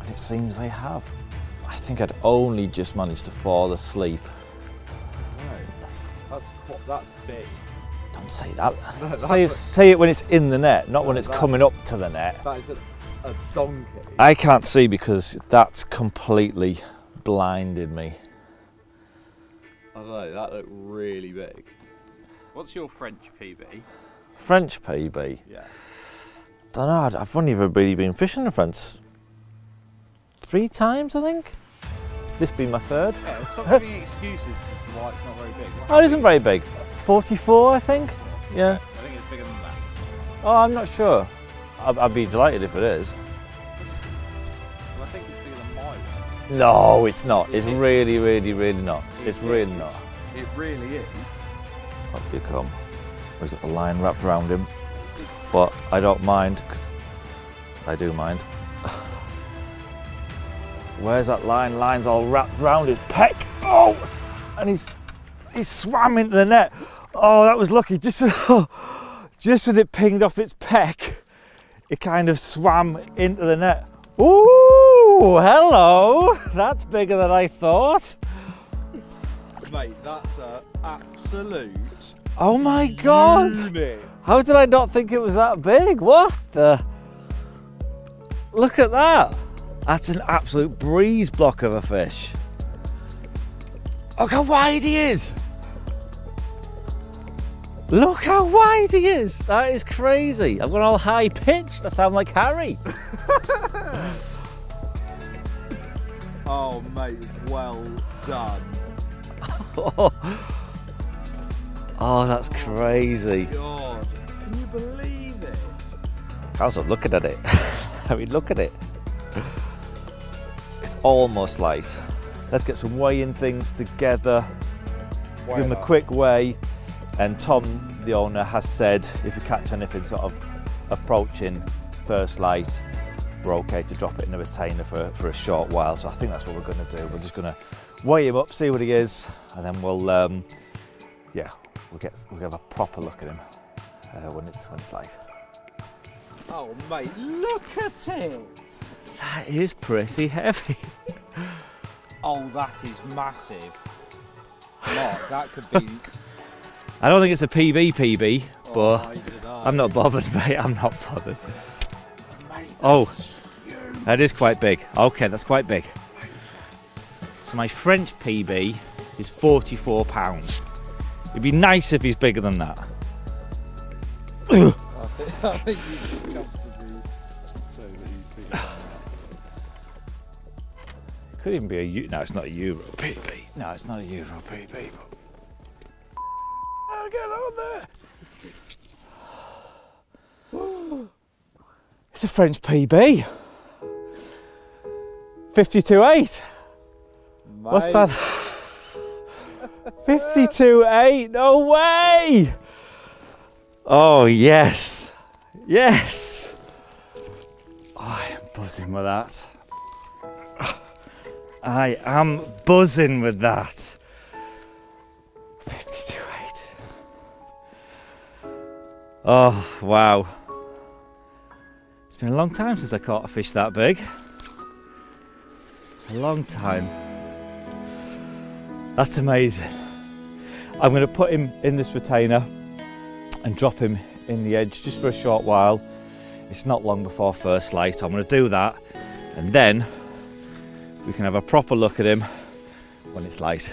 and it seems they have. I think I'd only just managed to fall asleep. Right. That's, what, that's big. Don't say that. No, say, what, say it when it's in the net, not no, when it's that, coming up to the net. That is a, a donkey. I can't see because that's completely blinded me. I don't know, that looked really big. What's your French P B? French P B? Yeah. Don't know, I've only ever really been fishing in France three times, I think. This being my third. Yeah, stop giving excuses for why it's not very big. What oh, it isn't very big. forty-four, I think. Yeah. I think it's bigger than that. Oh, I'm not sure. I'd, I'd be delighted if it is. Well, I think it's bigger than my one. No, it's not. It it's is. really, really, really not. It it's is. really not. It really is. Up you come. He's got the line wrapped around him, but I don't mind, because I do mind. Where's that line? Line's all wrapped around his pec. Oh, and he's he swam into the net. Oh, that was lucky. Just as, oh, just as it pinged off its pec, it kind of swam into the net. Ooh, hello. That's bigger than I thought. Mate, that's an absolute... Oh my God! Unit. How did I not think it was that big? What the? Look at that! That's an absolute breeze block of a fish. Look how wide he is! Look how wide he is! That is crazy. I've gone all high pitched. I sound like Harry. Oh mate, well done. Oh, that's crazy. Oh, God. Can you believe it? How's it looking at it? I mean, look at it. It's almost light. Let's get some weighing things together. Weigh Give them a quick weigh. And Tom, the owner, has said if you catch anything sort of approaching first light, we're okay to drop it in a retainer for, for a short while. So I think that's what we're going to do. We're just going to weigh him up, see what he is, and then we'll, um, yeah. We'll, get, we'll have a proper look at him uh, when, it's, when it's light. Oh mate, look at it! That is pretty heavy. Oh, that is massive. Mark, that could be... I don't think it's a P B P B, oh, but I'm not bothered, mate, I'm not bothered. Mate, oh, huge. That is quite big. Okay, that's quite big. So my French P B is forty-four pounds. It'd be nice if he's bigger than that. I think, I think you can comfortably say that you P B. It could even be a U. No, it's not a Euro P B. No, it's not a Euro P B. But I'll get on there. It's a French P B. fifty-two point eight. What's that? fifty-two point eight, no way! Oh yes, yes! Oh, I am buzzing with that. I am buzzing with that. fifty-two point eight. Oh wow. It's been a long time since I caught a fish that big. A long time. That's amazing. I'm going to put him in this retainer and drop him in the edge just for a short while. It's not long before first light. I'm going to do that, and then we can have a proper look at him when it's light.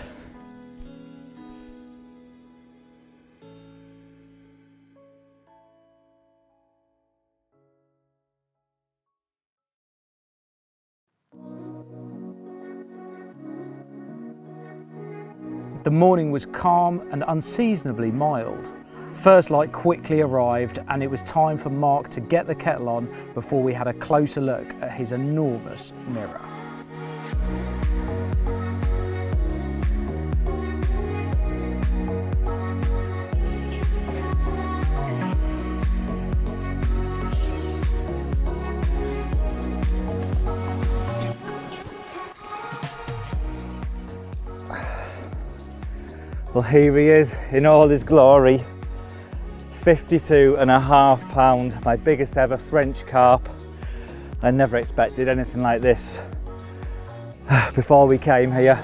The morning was calm and unseasonably mild. First light quickly arrived and it was time for Mark to get the kettle on before we had a closer look at his enormous mirror. Well, here he is in all his glory, fifty-two and a half pound, my biggest ever French carp. I never expected anything like this before we came here.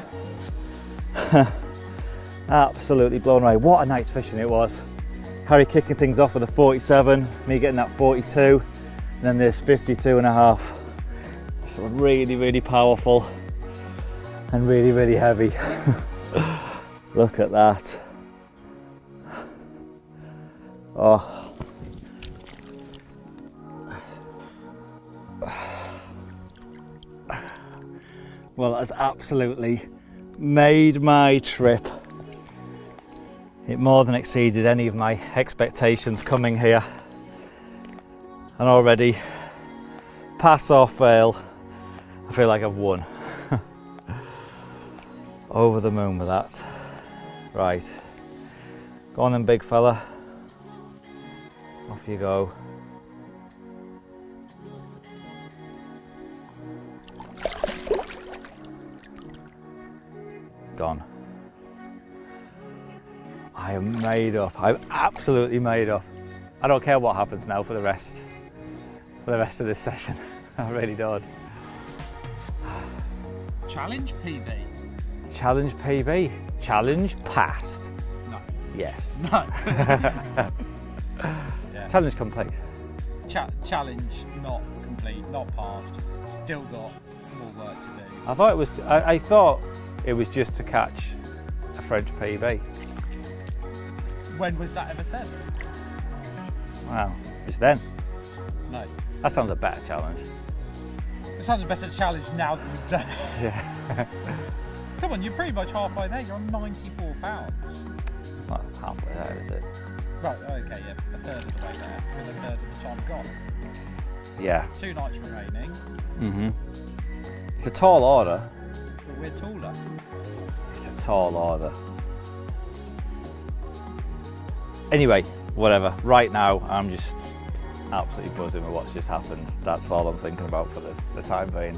Absolutely blown away. What a night's fishing it was. Harry kicking things off with a forty-seven, me getting that forty-two, and then this fifty-two and a half. It's really, really powerful and really, really heavy. Look at that. Oh. Well, that's absolutely made my trip. It more than exceeded any of my expectations coming here. And already, pass or fail, I feel like I've won. Over the moon with that. Right, go on then, big fella. Off you go. Gone. I am made up. I'm absolutely made up. I don't care what happens now for the rest, for the rest of this session. I really don't. Challenge P B. Challenge P B. Challenge passed. No. Yes. No. Yeah. Challenge complete. Cha challenge not complete, not passed. Still got more work to do. I thought it was. I, I thought it was just to catch a French P B. When was that ever said? Wow, just then. No. That sounds a better challenge. It sounds a better challenge now than you've done it. Yeah. Come on, you're pretty much halfway there, you're on ninety-four pounds. It's not halfway there, is it? Right, okay, yeah, a third of the way there, with a third of the time gone. Yeah. Two nights remaining. Mm-hmm. It's a tall order. But we're taller. It's a tall order. Anyway, whatever, right now I'm just absolutely buzzing with what's just happened. That's all I'm thinking about for the, the time being.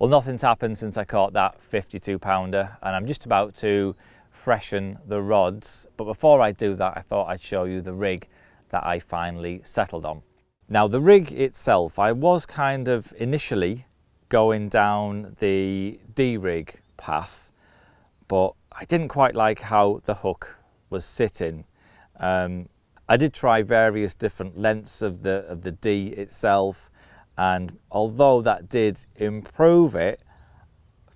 Well, nothing's happened since I caught that fifty-two pounder, and I'm just about to freshen the rods. But before I do that, I thought I'd show you the rig that I finally settled on. Now, the rig itself, I was kind of initially going down the D-rig path, but I didn't quite like how the hook was sitting. Um, I did try various different lengths of the, of the D itself, and although that did improve it,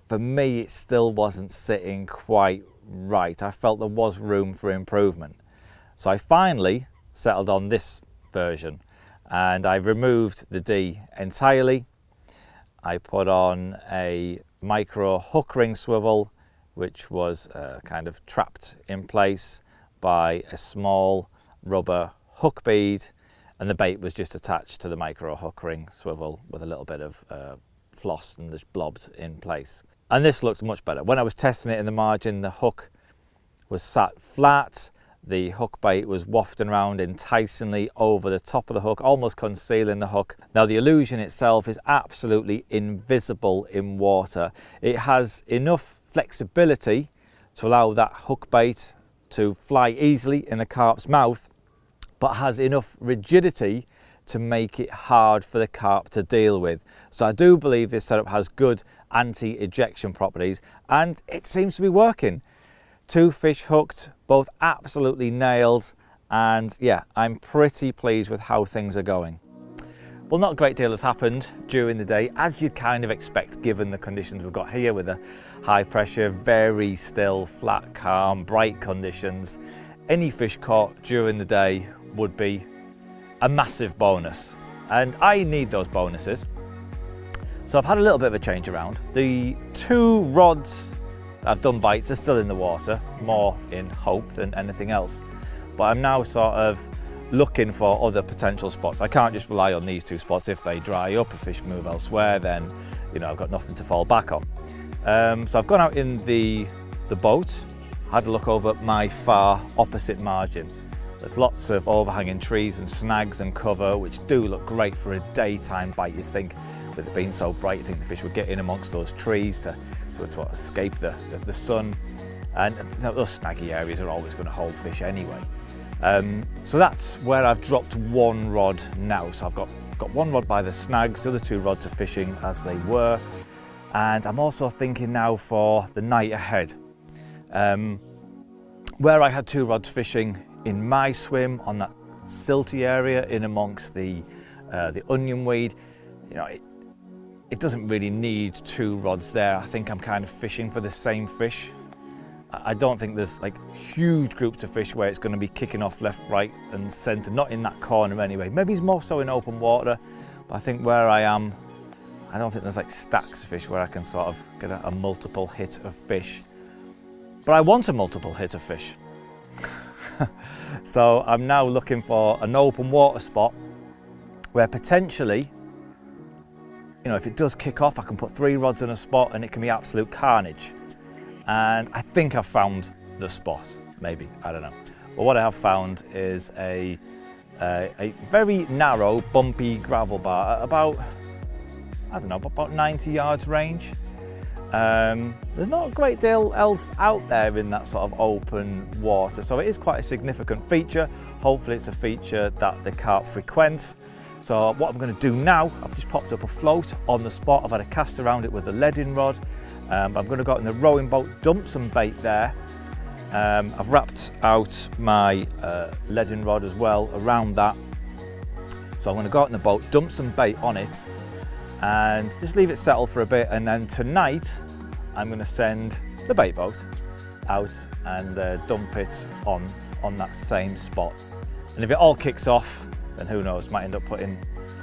for me it still wasn't sitting quite right. I felt there was room for improvement. So I finally settled on this version, and I removed the D entirely. I put on a micro hook ring swivel, which was uh, kind of trapped in place by a small rubber hook bead, and the bait was just attached to the micro hook ring swivel with a little bit of uh, floss and just blobbed in place. And this looked much better. When I was testing it in the margin, the hook was sat flat, the hook bait was wafting around enticingly over the top of the hook, almost concealing the hook. Now, the illusion itself is absolutely invisible in water. It has enough flexibility to allow that hook bait to fly easily in the carp's mouth, but has enough rigidity to make it hard for the carp to deal with. So I do believe this setup has good anti-ejection properties, and it seems to be working. Two fish hooked, both absolutely nailed, and yeah, I'm pretty pleased with how things are going. Well, not a great deal has happened during the day, as you'd kind of expect given the conditions we've got here with a high pressure, very still, flat, calm, bright conditions. Any fish caught during the day would be a massive bonus, and I need those bonuses. So I've had a little bit of a change around. The two rods I've done bites are still in the water, more in hope than anything else. But I'm now sort of looking for other potential spots. I can't just rely on these two spots. If they dry up, if fish move elsewhere, then you know I've got nothing to fall back on. Um, so I've gone out in the, the boat, had a look over my far opposite margin. There's lots of overhanging trees and snags and cover, which do look great for a daytime bite. You'd think with it being so bright, you'd think the fish would get in amongst those trees to, to, to escape the, the, the sun. And you know, those snaggy areas are always going to hold fish anyway. Um, so that's where I've dropped one rod now. So I've got, got one rod by the snags, the other two rods are fishing as they were. And I'm also thinking now for the night ahead. Um, where I had two rods fishing in my swim on that silty area in amongst the, uh, the onion weed, you know, it, it doesn't really need two rods there. I think I'm kind of fishing for the same fish. I don't think there's like huge groups of fish where it's going to be kicking off left, right and centre, not in that corner anyway. Maybe it's more so in open water, but I think where I am, I don't think there's like stacks of fish where I can sort of get a, a multiple hit of fish. But I want a multiple hit of fish. So I'm now looking for an open water spot where potentially, you know, if it does kick off, I can put three rods in a spot and it can be absolute carnage. And I think I've found the spot, maybe, I don't know. But what I have found is a, a, a very narrow, bumpy gravel bar at about, I don't know, about ninety yards range. Um, there's not a great deal else out there in that sort of open water, so it is quite a significant feature. Hopefully it's a feature that the carp frequent. So what I'm going to do now, I've just popped up a float on the spot. I've had a cast around it with a leading rod. Um, I'm going to go out in the rowing boat, dump some bait there. Um, I've wrapped out my uh, leading rod as well around that. So I'm going to go out in the boat, dump some bait on it and just leave it settle for a bit. And then tonight I'm going to send the bait boat out and uh, dump it on, on that same spot. And if it all kicks off, then who knows, might end up putting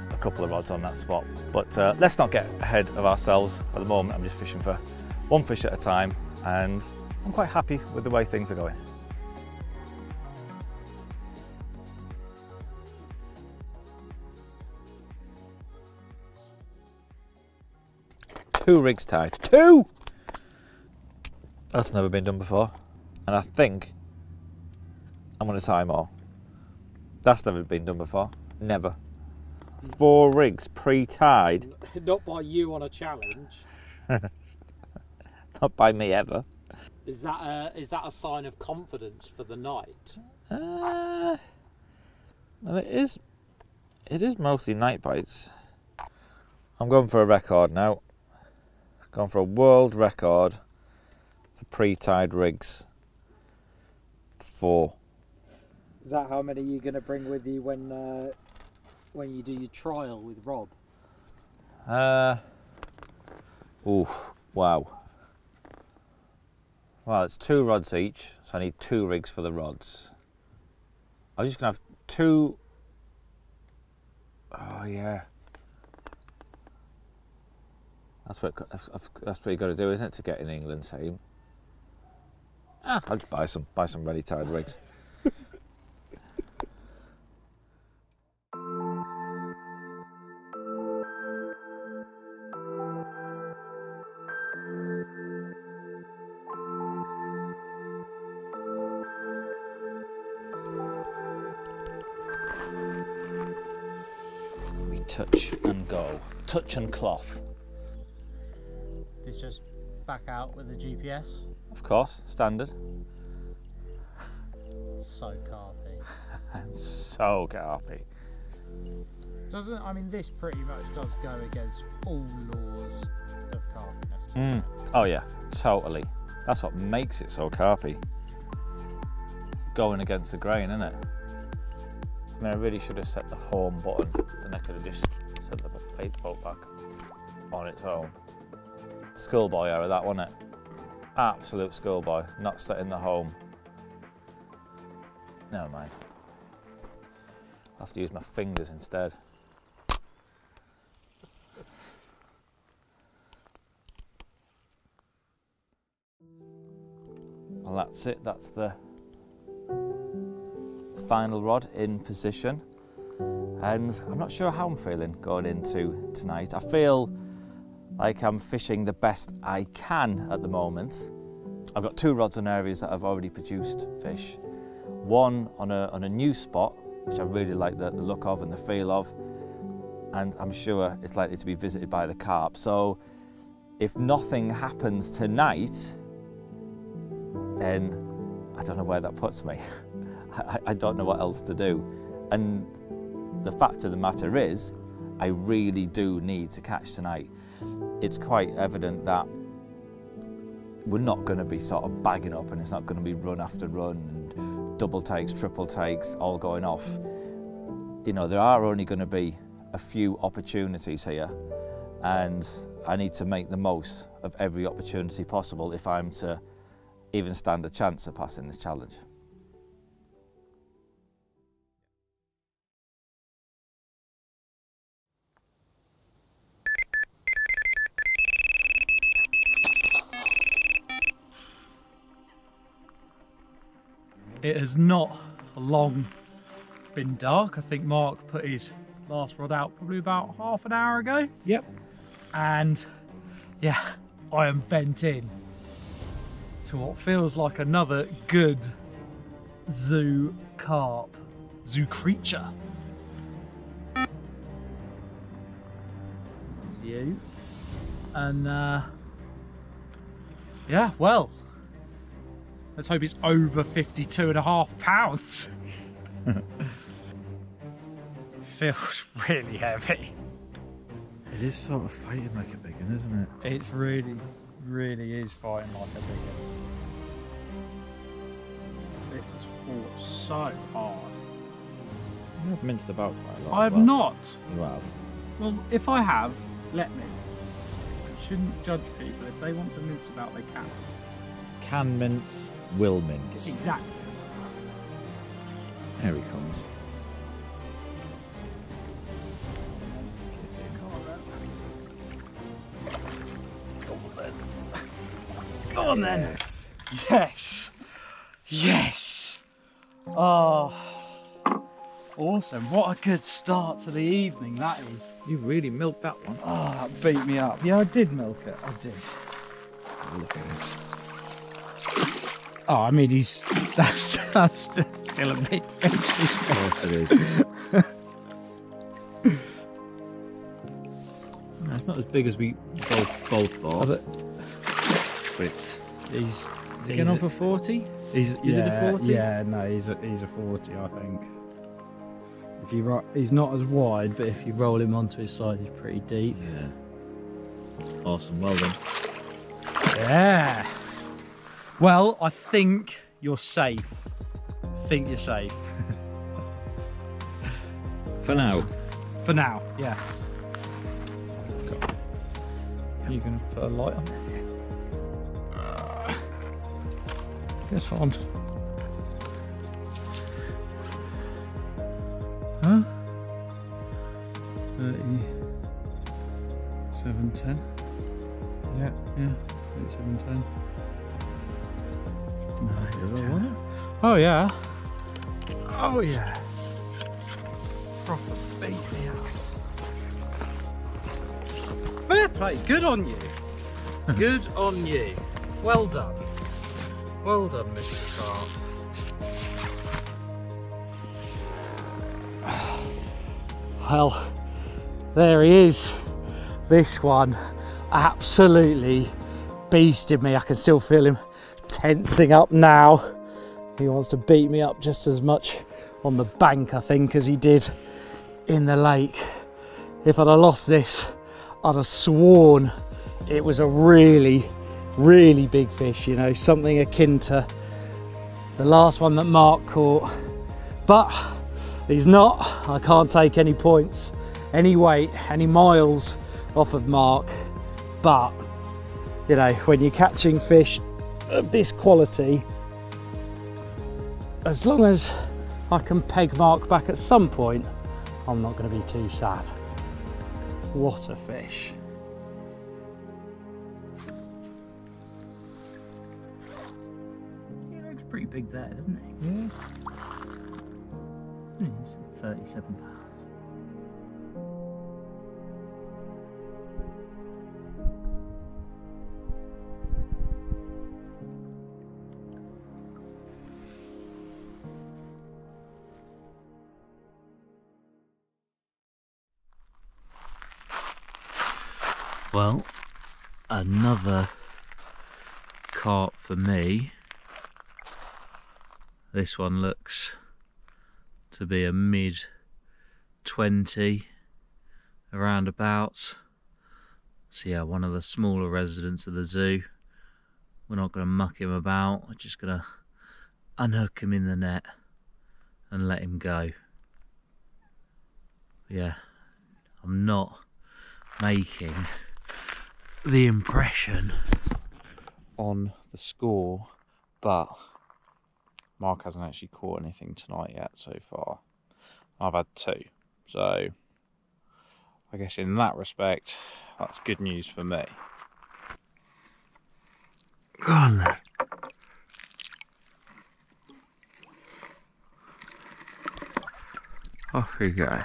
a couple of rods on that spot. But uh, let's not get ahead of ourselves. At the moment, I'm just fishing for one fish at a time, and I'm quite happy with the way things are going. Two rigs tied. Two! That's never been done before. And I think I'm going to tie more. That's never been done before. Never. Four rigs pre-tied. Not by you on a challenge. Not by me ever. Is that a, is that a sign of confidence for the night? Uh, well, it is. It is mostly night bites. I'm going for a record now. I'm going for a world record for pre-tied rigs. Four. Is that how many you're going to bring with you when? Uh... When you do your trial with Rob? Uh, oof, wow. Well, it's two rods each, so I need two rigs for the rods. I'm just gonna have two. Oh yeah. That's what that's, that's what you got to do, isn't it, to get in England's team? Ah, I'll just buy some, buy some ready-tied rigs. Touch and go. Touch and cloth. This just back out with the G P S? Of course, standard. so carpy. I'm so carpy. Doesn't, I mean, this pretty much does go against all laws of carpiness. Mm. Oh yeah, totally. That's what makes it so carpy. Going against the grain, isn't it? I mean, I really should have set the horn button, then I could have just set the plate boat back on its own. Schoolboy error, that, wasn't it? Absolute schoolboy, not setting the home. Never mind. I'll have to use my fingers instead. Well, that's it, that's the, the final rod in position. And I'm not sure how I'm feeling going into tonight. I feel like I'm fishing the best I can at the moment. I've got two rods on areas that I've already produced fish. One on a, on a new spot, which I really like the, the look of and the feel of, and I'm sure it's likely to be visited by the carp. So if nothing happens tonight, then I don't know where that puts me. I, I don't know what else to do. And the fact of the matter is, I really do need to catch tonight. It's quite evident that we're not going to be sort of bagging up, and it's not going to be run after run and double takes, triple takes, all going off. You know, there are only going to be a few opportunities here, and I need to make the most of every opportunity possible if I'm to even stand a chance of passing this challenge. It has not long been dark. I think Mark put his last rod out probably about half an hour ago. Yep. And yeah, I am bent in to what feels like another good zoo carp, zoo creature. It's you. And uh, yeah, well, let's hope it's over fifty-two and a half pounds. Feels really heavy. It is sort of fighting like a big one, isn't it? It really, really is fighting like a big one. This has fought so hard. You have minced about quite a lot. I have not. You have. Well, if I have, let me. I shouldn't judge people. If they want to mince about, they can. Can mince. Will mince. Exactly. Here he comes. Go on then. Yes. Yes. Yes. Oh, awesome. What a good start to the evening that is. You really milked that one. Oh, that beat me up. Yeah, I did milk it. I did. Look at it. Oh, I mean, he's, that's, that's still a bit fishy. Of course it is. No, it's not as big as we both, both bought. It? But it's... He's... Is he going on for forty? He's, is yeah, it a forty? Yeah, no, he's a, he's a forty, I think. If you, he's not as wide, but if you roll him onto his side, he's pretty deep. Yeah. Awesome, well done. Yeah! Well, I think you're safe. I think you're safe. For now. For now, yeah. Are you going to put a light on? Uh, it's on. Huh? thirty-seven ten. Yeah, yeah, thirty-seven ten. No, oh yeah. Oh yeah. Proper baby. Fair play. Good on you. Good on you. Well done. Well done, Mister Carp. Well, there he is. This one absolutely beasted me. I can still feel him tensing up now. He wants to beat me up just as much on the bank, I think, as he did in the lake. If I'd have lost this, I'd have sworn it was a really, really big fish, you know, something akin to the last one that Mark caught. But he's not. I can't take any points, any weight, any miles off of Mark. But, you know, when you're catching fish of this quality, as long as I can peg Mark back at some point, I'm not going to be too sad. What a fish. He looks pretty big there, doesn't he? Yeah. Hmm, it's thirty-seven pounds. Well, another carp for me. This one looks to be a mid twenty, around about. So yeah, one of the smaller residents of the zoo. We're not going to muck him about. We're just going to unhook him in the net and let him go. Yeah, I'm not making the impression on the score, but Mark hasn't actually caught anything tonight yet so far. I've had two, so I guess in that respect that's good news for me. Go on then. Off we go.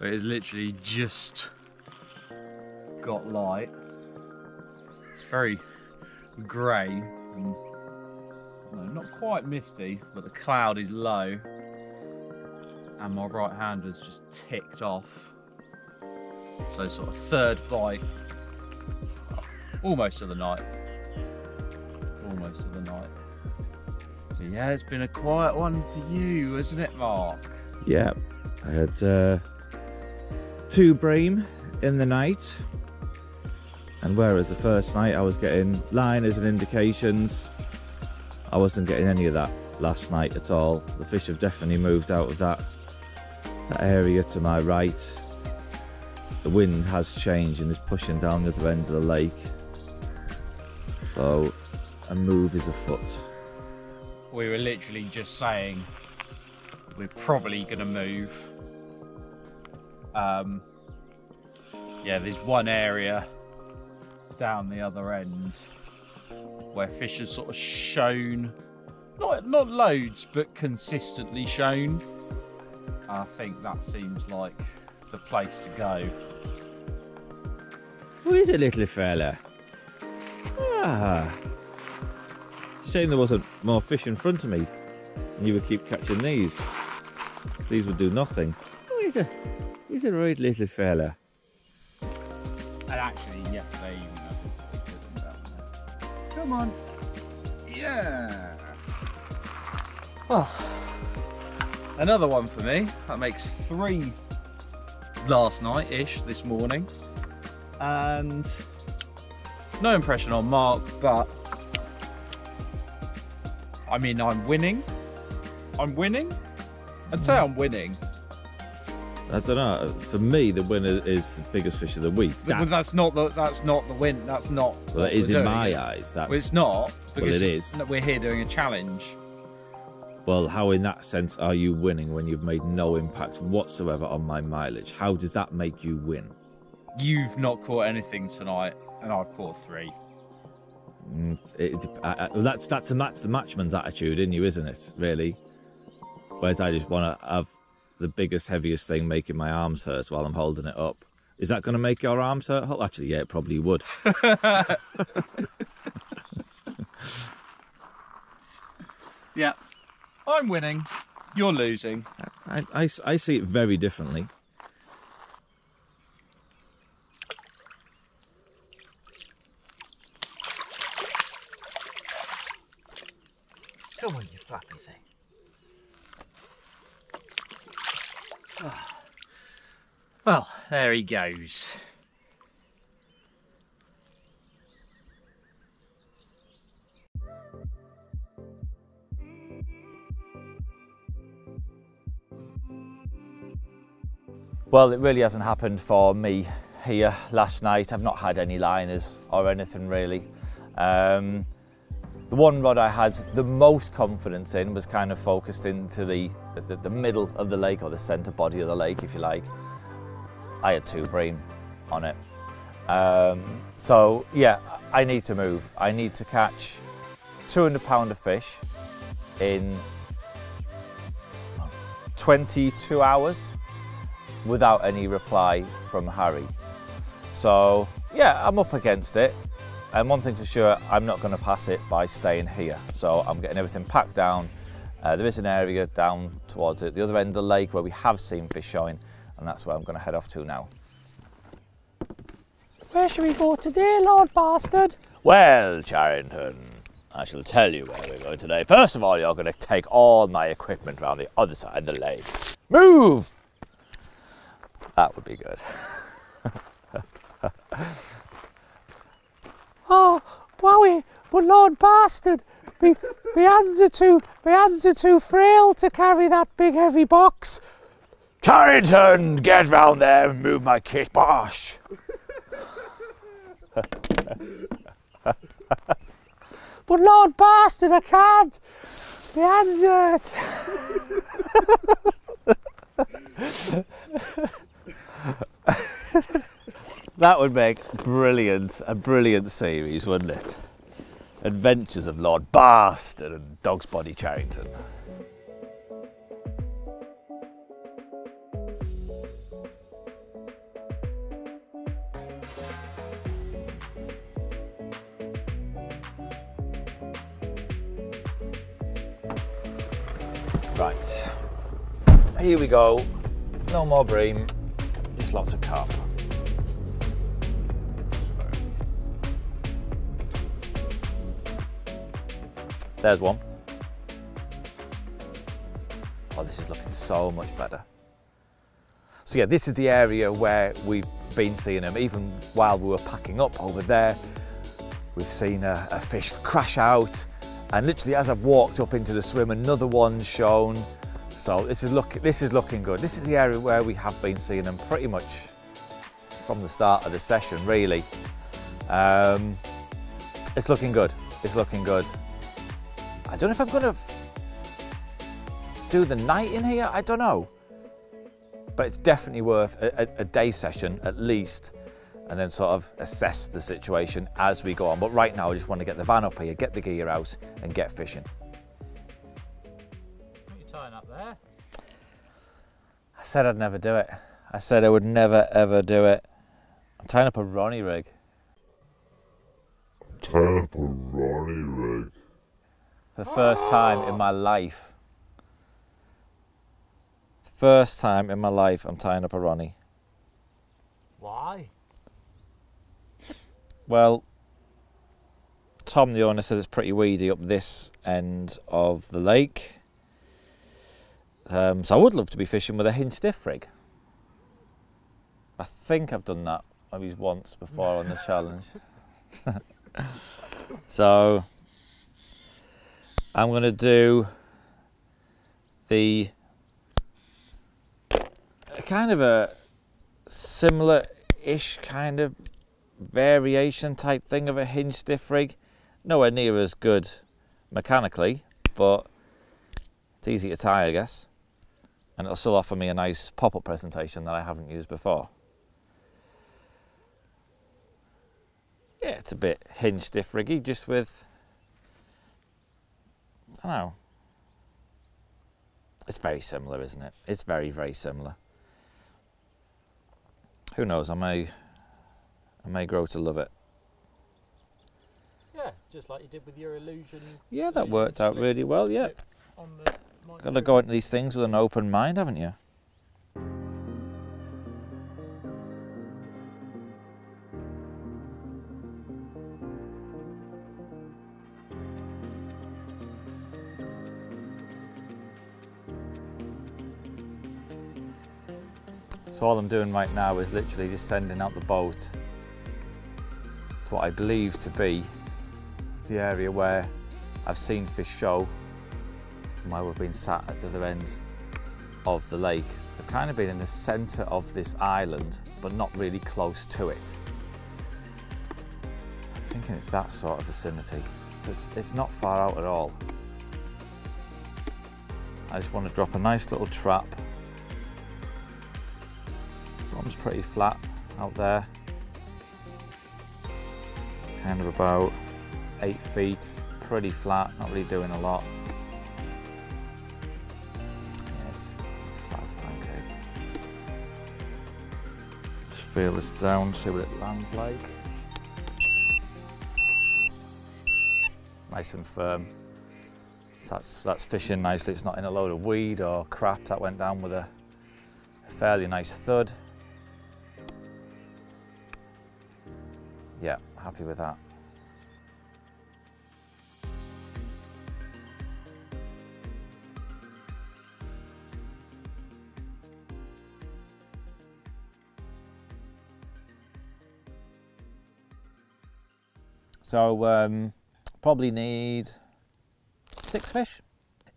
It has literally just got light. It's very grey and well, not quite misty, but the cloud is low and my right hand has just ticked off. So sort of third bite, almost of the night, almost of the night. But yeah, it's been a quiet one for you, isn't it, Mark? Yeah, I had uh... two bream in the night, and whereas the first night I was getting liners and indications, I wasn't getting any of that last night at all. The fish have definitely moved out of that, that area to my right. The wind has changed and is pushing down the other end of the lake, so a move is afoot. We were literally just saying we're probably going to move. Um, yeah, there's one area down the other end where fish have sort of shown, not, not loads, but consistently shown. I think that seems like the place to go. Who is it, little fella? Ah, shame there wasn't more fish in front of me and you would keep catching these. These would do nothing. Who is it? He's a rude little fella. And actually, yesterday evening I just took him down there. Come on. Yeah. Well, another one for me. That makes three last night-ish this morning. And no impression on Mark, but I mean, I'm winning. I'm winning. I'd say I'm winning. I don't know. For me, the winner is the biggest fish of the week. That, but that's not the that's not the win. That's not. Well, it is in my eyes. That's, well, it's not. Because well, it is. We're here doing a challenge. Well, how in that sense are you winning when you've made no impact whatsoever on my mileage? How does that make you win? You've not caught anything tonight, and I've caught three. Mm, it, I, I, that's that's a match the matchman's attitude in you, isn't it? Really. Whereas I just want to have the biggest, heaviest thing making my arms hurt while I'm holding it up. Is that going to make your arms hurt? Actually, yeah, it probably would. Yeah, I'm winning. You're losing. I, I, I see it very differently. Come on, you flappy thing. Oh. Well, there he goes. Well, it really hasn't happened for me here last night. I've not had any liners or anything really. Um, the one rod I had the most confidence in was kind of focused into the, the, the middle of the lake, or the centre body of the lake, if you like. I had two bream on it. Um, so yeah, I need to move. I need to catch two hundred pound of fish in twenty-two hours. Without any reply from Harry. So yeah, I'm up against it, and one thing for sure, I'm not going to pass it by staying here. So I'm getting everything packed down. Uh, there is an area down towards it, the other end of the lake, where we have seen fish showing, and that's where I'm going to head off to now. Where shall we go today, Lord Bastard? Well, Charrington, I shall tell you where we're going today. First of all, you're going to take all my equipment round the other side of the lake. Move! That would be good. Oh, wowie, but Lord Bastard, me, me, hands are too, me hands are too frail to carry that big heavy box. Charrington, get round there and move my kit, bosh. But Lord Bastard, I can't. Me hands hurt. That would make brilliant, a brilliant series, wouldn't it? Adventures of Lord Bastard and Dog's Body Charrington. Right, here we go. No more bream. Lots of carp. There's one. Oh, this is looking so much better. So yeah, this is the area where we've been seeing them. Even while we were packing up over there, we've seen a, a fish crash out, and literally as I've walked up into the swim, another one's shown. So this is, look, this is looking good. This is the area where we have been seeing them pretty much from the start of the session, really. Um, it's looking good, it's looking good. I don't know if I'm gonna do the night in here, I don't know. But it's definitely worth a, a, a day session at least, and then sort of assess the situation as we go on. But right now I just want to get the van up here, get the gear out and get fishing. Up there. I said I'd never do it. I said I would never ever do it. I'm tying up a Ronnie rig. I'm tying up a Ronnie rig. For the first oh. time in my life. First time in my life I'm tying up a Ronnie. Why? Well, Tom the owner said it's pretty weedy up this end of the lake. Um, so I would love to be fishing with a hinge diff rig. I think I've done that maybe once before on the challenge. So I'm going to do the kind of a similar-ish kind of variation type thing of a hinge diff rig. Nowhere near as good mechanically, but it's easy to tie, I guess. And it'll still offer me a nice pop-up presentation that I haven't used before. Yeah, it's a bit hinge stiff riggy, just with, I don't know. It's very similar, isn't it? It's very, very similar. Who knows, I may, I may grow to love it. Yeah, just like you did with your illusion. Yeah, that worked out really well, yeah. On the Got to go into these things with an open mind, haven't you? So all I'm doing right now is literally just sending out the boat to what I believe to be the area where I've seen fish show and where we've been sat at the other end of the lake. I've kind of been in the center of this island, but not really close to it. I'm thinking it's that sort of vicinity. It's, it's not far out at all. I just want to drop a nice little trap. Bottom's pretty flat out there. Kind of about eight feet, pretty flat, not really doing a lot. Yeah, it's, it's flat as a pancake. Just feel this down, see what it lands like. Nice and firm. So that's, that's fishing nicely. It's not in a load of weed or crap. That went down with a, a fairly nice thud. Yeah, happy with that. So um, probably need six fish.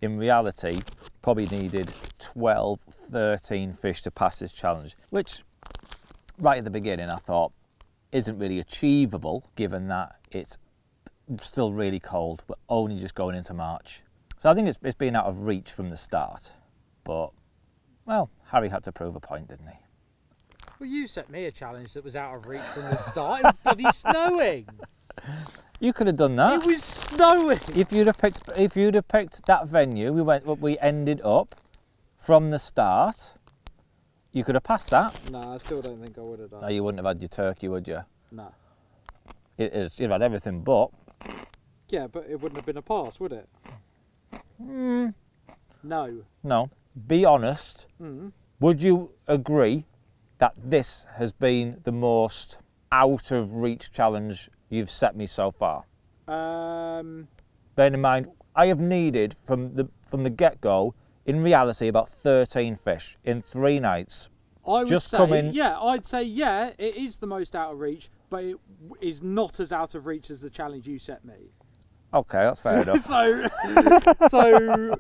In reality, probably needed twelve, thirteen fish to pass this challenge, which right at the beginning I thought isn't really achievable given that it's still really cold. We're only just going into March. So I think it's, it's been out of reach from the start, but well, Harry had to prove a point, didn't he? Well, you set me a challenge that was out of reach from the start. It was bloody snowing. You could have done that. It was snowing. If you'd have picked, if you'd have picked that venue, we went, we ended up from the start. You could have passed that. No, I still don't think I would have done. No, you wouldn't have had your turkey, would you? No. It is. You've had everything, but. Yeah, but it wouldn't have been a pass, would it? Mm. No. No. Be honest. Mm. Would you agree that this has been the most out of reach challenge you've set me so far? Um, Bearing in mind, I have needed from the from the get-go, in reality, about thirteen fish in three nights. I would just say, coming... yeah, I'd say, yeah, it is the most out of reach, but it is not as out of reach as the challenge you set me. Okay, that's fair enough. so, so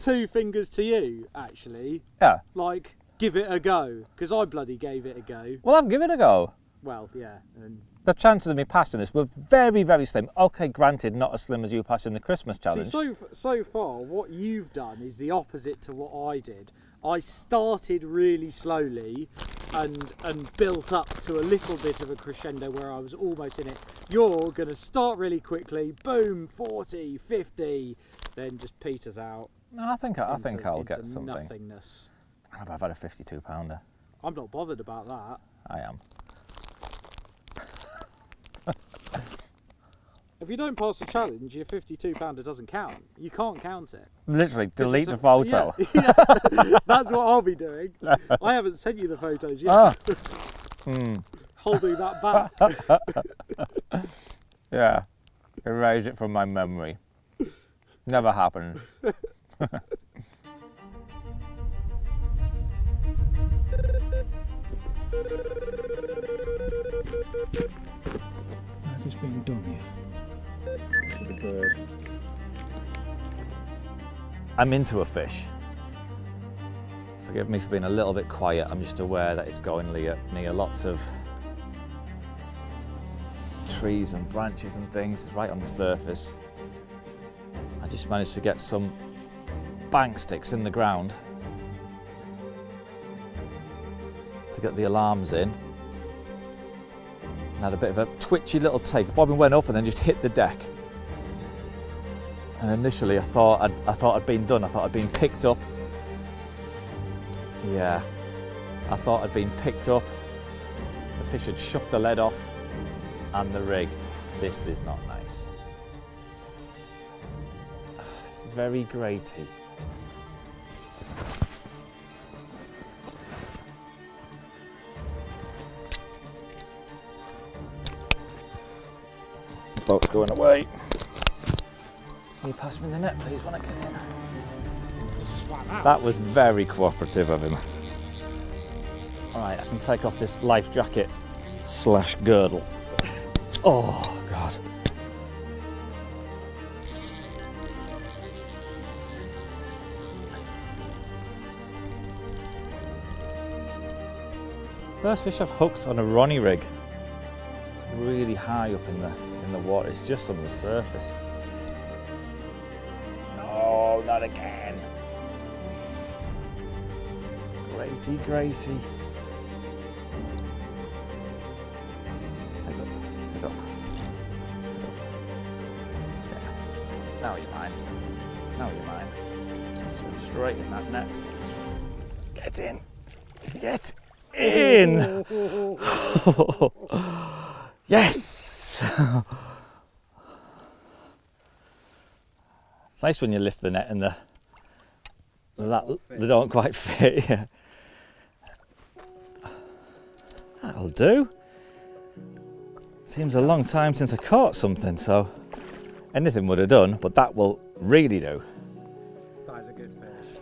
two fingers to you, actually. Yeah. Like, give it a go, because I bloody gave it a go. Well, I've given it a go. Well, yeah. And the chances of me passing this were very, very slim. Okay, granted, not as slim as you passing the Christmas challenge. See, so, so far, what you've done is the opposite to what I did. I started really slowly and and built up to a little bit of a crescendo where I was almost in it. You're going to start really quickly, boom, forty, fifty, then just peters out. No, I think, I, into, I think I'll get something. Nothingness. I've had a fifty-two pounder. I'm not bothered about that. I am. If you don't pass the challenge, your fifty-two pounder doesn't count. You can't count it. Literally, delete the photo. Yeah, yeah. That's what I'll be doing. I haven't sent you the photos yet. Ah. Mm. Holding that back. Yeah, erase it from my memory. Never happened. That has been done yet. I'm into a fish. Forgive me for being a little bit quiet. I'm just aware that it's going near, near lots of trees and branches and things. It's right on the surface. I just managed to get some bank sticks in the ground to get the alarms in. And had a bit of a twitchy little take. Bobbin went up and then just hit the deck. And initially I thought I'd, I thought I'd been done. I thought I'd been picked up. Yeah, I thought I'd been picked up. The fish had shook the lead off and the rig. This is not nice. It's very grating. The boat's going away. Can you pass me the net, please, when I get in? That was very cooperative of him. Alright, I can take off this life jacket slash girdle. Oh God. First fish I've hooked on a Ronnie rig. It's really high up in the in the water, it's just on the surface. No, not again. Graty, graty. Head up, head up. Yeah. Now you're mine. Now you're mine. Swim straight in that net. Get in. Get in. Yes. It's nice when you lift the net and the that they don't quite fit. Yeah. That'll do. Seems a long time since I caught something, so anything would have done, but that will really do. That is a good fish.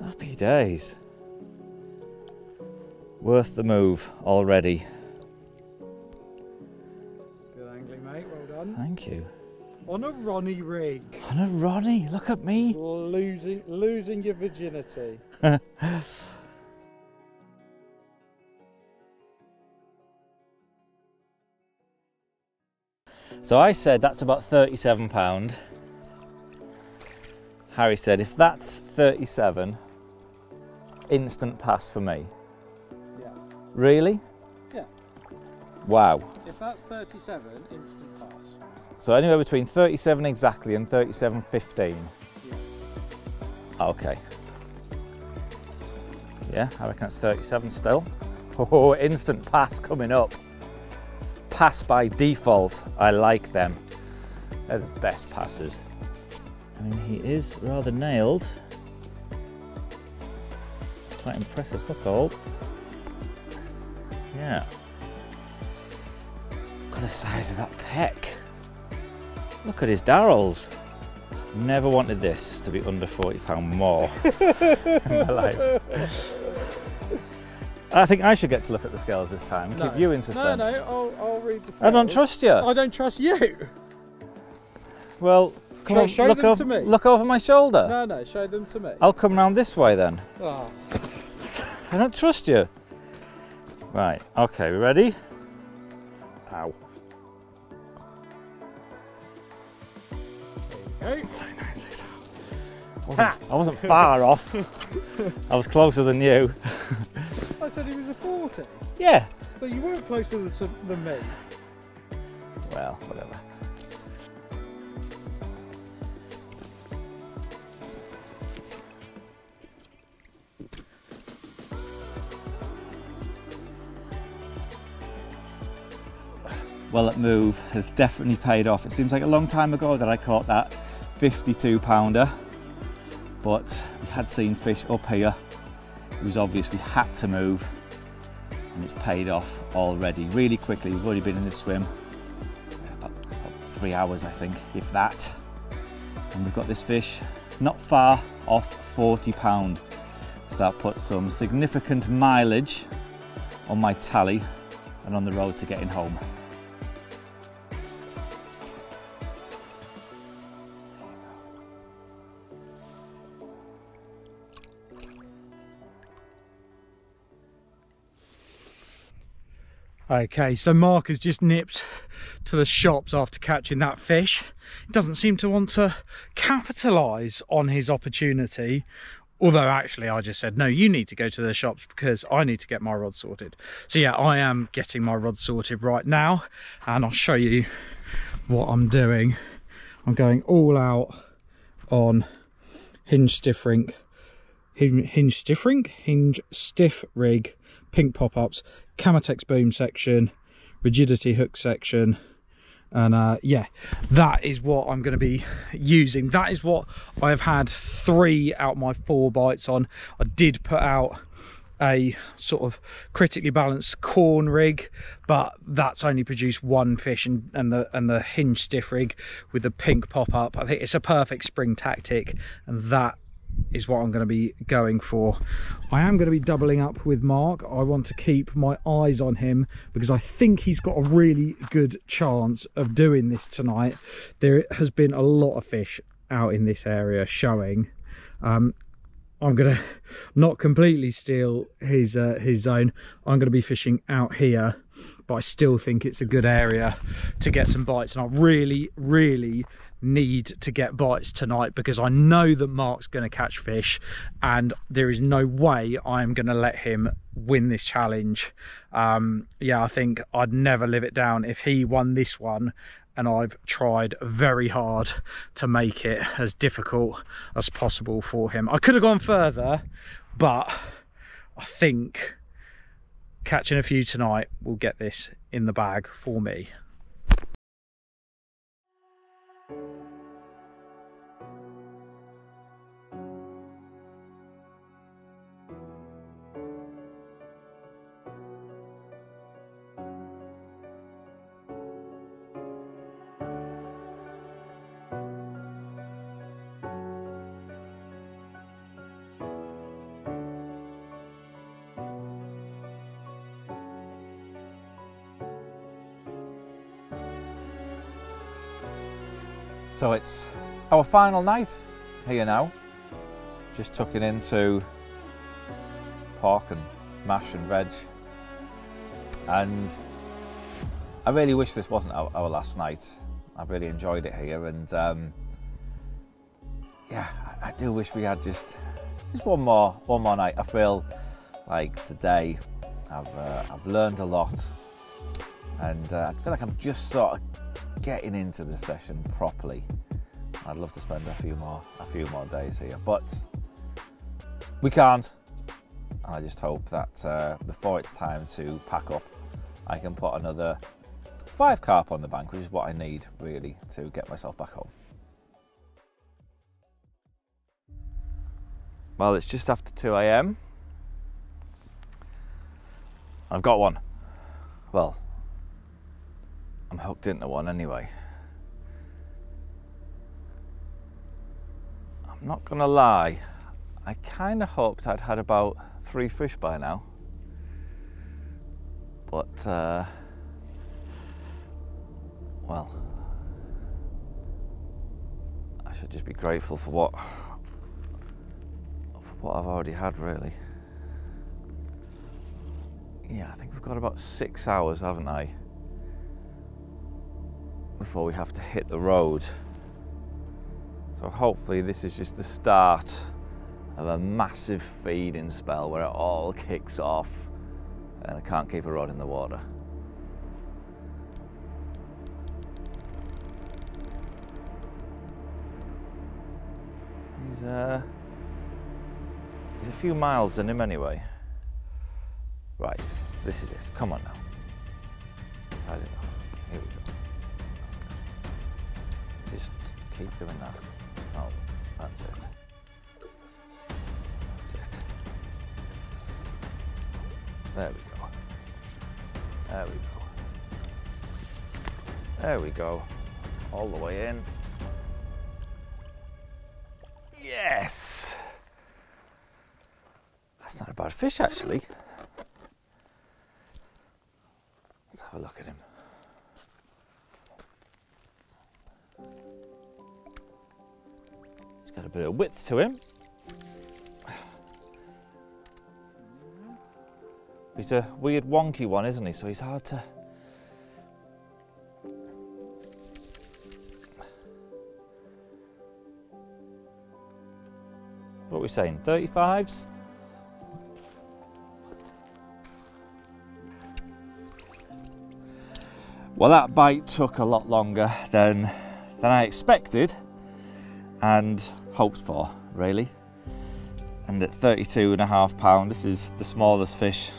Happy days. Worth the move already. Good angling, mate. Well done. Thank you. On a Ronnie rig. On a Ronnie. Look at me. Losing, losing your virginity. So I said that's about thirty-seven pound. Harry said if that's thirty-seven, instant pass for me. Yeah. Really? Yeah. Wow. If that's thirty-seven, instant pass. So anywhere between thirty-seven exactly and thirty-seven fifteen. Yeah. Okay. Yeah, I reckon that's thirty-seven still. Oh, instant pass coming up. Pass by default, I like them. They're the best passes. I mean, he is rather nailed. Quite impressive hook hold. Yeah. Look at the size of that peck. Look at his Darrells. Never wanted this to be under forty pound more in my life. I think I should get to look at the scales this time. No. Keep you in suspense. No, no, I'll, I'll read the scales. I don't trust you. I don't trust you. Well, come on, show them to me. Look over my shoulder. No, no, show them to me. I'll come round this way then. Oh. I don't trust you. Right, okay, we ready? Ow. There you go. nine six. I wasn't, I wasn't far off. I was closer than you. I said he was a forty. Yeah. So you weren't closer than, than me. Well, whatever. Well, that move has definitely paid off. It seems like a long time ago that I caught that fifty-two pounder, but we had seen fish up here. It was obvious we had to move, and it's paid off already really quickly. We've already been in this swim about, about three hours, I think, if that. And we've got this fish not far off forty pound. So that puts some significant mileage on my tally and on the road to getting home. Okay, so Mark has just nipped to the shops after catching that fish. He doesn't seem to want to capitalise on his opportunity. Although actually I just said, no, you need to go to the shops because I need to get my rod sorted. So yeah, I am getting my rod sorted right now and I'll show you what I'm doing. I'm going all out on hinge stiff rig, hinge stiff rig, hinge stiff rig, pink pop-ups, Camatex boom section, rigidity hook section, and uh yeah, that is what I'm going to be using. That is what I have had three out of my four bites on. I did put out a sort of critically balanced corn rig, but that's only produced one fish, and, and the and the hinge stiff rig with the pink pop-up, I think it's a perfect spring tactic, and that is what I'm going to be going for. I am going to be doubling up with Mark. I want to keep my eyes on him because I think he's got a really good chance of doing this tonight. There has been a lot of fish out in this area showing. Um, I'm going to not completely steal his, uh, his zone. I'm going to be fishing out here, but I still think it's a good area to get some bites. And I really, really need to get bites tonight because I know that Mark's going to catch fish and there is no way I'm going to let him win this challenge. Um, yeah, I think I'd never live it down if he won this one. And I've tried very hard to make it as difficult as possible for him. I could have gone further, but I think catching a few tonight will get this in the bag for me. So it's our final night here now, just tucking into pork and mash and veg, and I really wish this wasn't our, our last night. I've really enjoyed it here, and um, yeah, I, I do wish we had just just one more one more night. I feel like today I've uh, I've learned a lot, and uh, I feel like I'm just sort of getting into the session properly. I'd love to spend a few more a few more days here, but we can't, and I just hope that uh, before it's time to pack up I can put another five carp on the bank, which is what I need really to get myself back home. Well, it's just after two A M I've got one. Well, I'm hooked into one anyway. I'm not gonna lie, I kinda hoped I'd had about three fish by now. But, uh, well, I should just be grateful for what, for what I've already had really. Yeah, I think we've got about six hours, haven't I? Before we have to hit the road. So hopefully this is just the start of a massive feeding spell where it all kicks off and I can't keep a rod in the water. He's, uh, he's a few miles in him anyway. Right, this is it, come on now. I don't know. Here we go. Just keep doing that. Oh, that's it. That's it. There we go. There we go. There we go. All the way in. Yes! That's not a bad fish, actually. Let's have a look at him. Got a bit of width to him. He's a weird wonky one, isn't he? So he's hard to... What are we saying? thirty-fives? Well, that bite took a lot longer than, than I expected and hoped for, really. And at thirty-two and a half pound, this is the smallest fish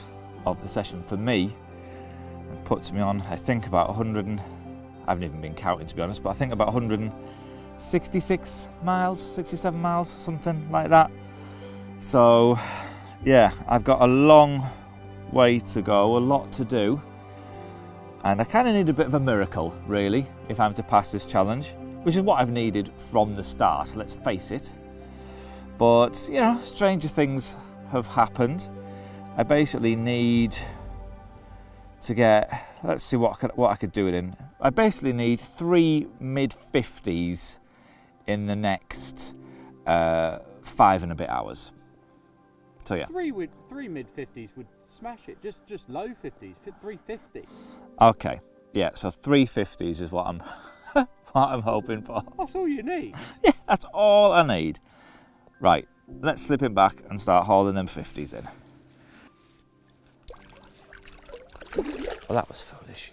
of the session for me. It puts me on, I think, about one hundred, and I haven't even been counting to be honest, but I think about one hundred sixty-six miles, sixty-seven miles, something like that. So yeah, I've got a long way to go, a lot to do. And I kind of need a bit of a miracle, really, if I'm to pass this challenge, which is what I've needed from the start, let's face it. But, you know, stranger things have happened. I basically need to get, let's see what I could, what I could do it in. I basically need three mid fifties in the next uh, five and a bit hours. So yeah. Three would three mid fifties would smash it. Just just low fifties, three fifties. Okay. Yeah, so three fifties is what I'm what I'm hoping for. That's all you need. Yeah, that's all I need. Right. Let's slip it back and start hauling them fifties in. Well, that was foolish.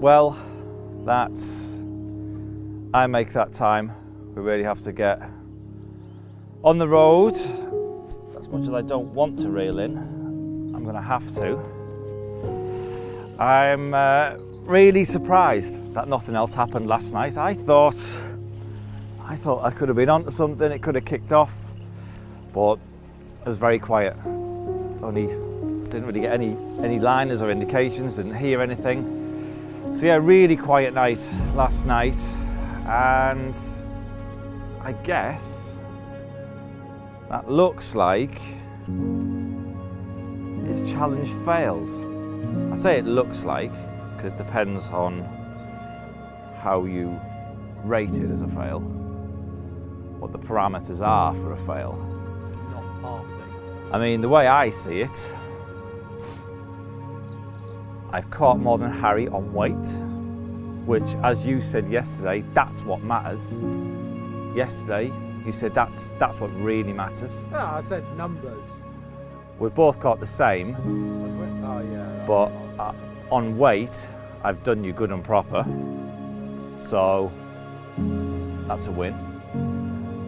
Well, that's, I make that time. We really have to get on the road. As much as I don't want to reel in, I'm gonna have to. I'm uh, really surprised that nothing else happened last night. I thought, I thought I could have been onto something, it could have kicked off, but it was very quiet. Only, didn't really get any, any liners or indications, didn't hear anything. So yeah, really quiet night last night, and I guess that looks like his challenge failed. I say it looks like, because it depends on how you rate it as a fail, what the parameters are for a fail. Not passing. I mean, the way I see it, I've caught more than Harry on weight, which, as you said yesterday, that's what matters. Yesterday, you said that's that's what really matters. No, I said numbers. We've both caught the same, oh, yeah, but uh, on weight, I've done you good and proper, so that's a win.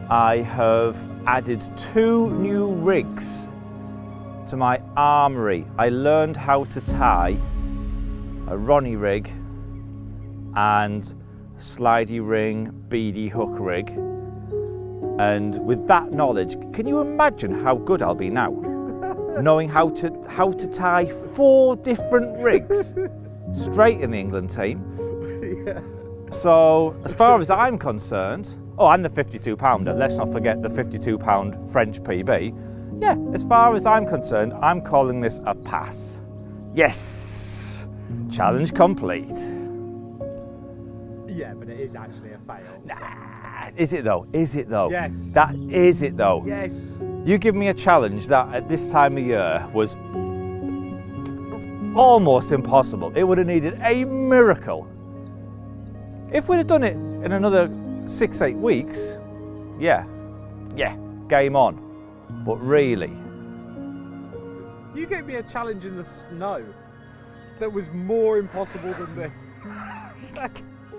I have added two new rigs to my armory. I learned how to tie a Ronnie rig and slidey ring beady hook rig, and with that knowledge, can you imagine how good I'll be now? Knowing how to how to tie four different rigs straight in the England team. Yeah. So as far as I'm concerned, oh, and the fifty-two pounder, let's not forget the fifty-two pound French P B. Yeah, as far as I'm concerned, I'm calling this a pass. Yes. Challenge complete. Yeah, but it is actually a fail. Nah, so. Is it though? Is it though? Yes. That is it though. Yes. You give me a challenge that at this time of year was almost impossible. It would have needed a miracle. If we'd have done it in another six, eight weeks, yeah, yeah, game on. But really. You gave me a challenge in the snow. That was more impossible than this.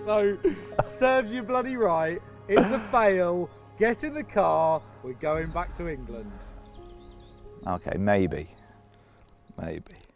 So, serves you bloody right. It's a fail. Get in the car. We're going back to England. Okay, maybe. Maybe.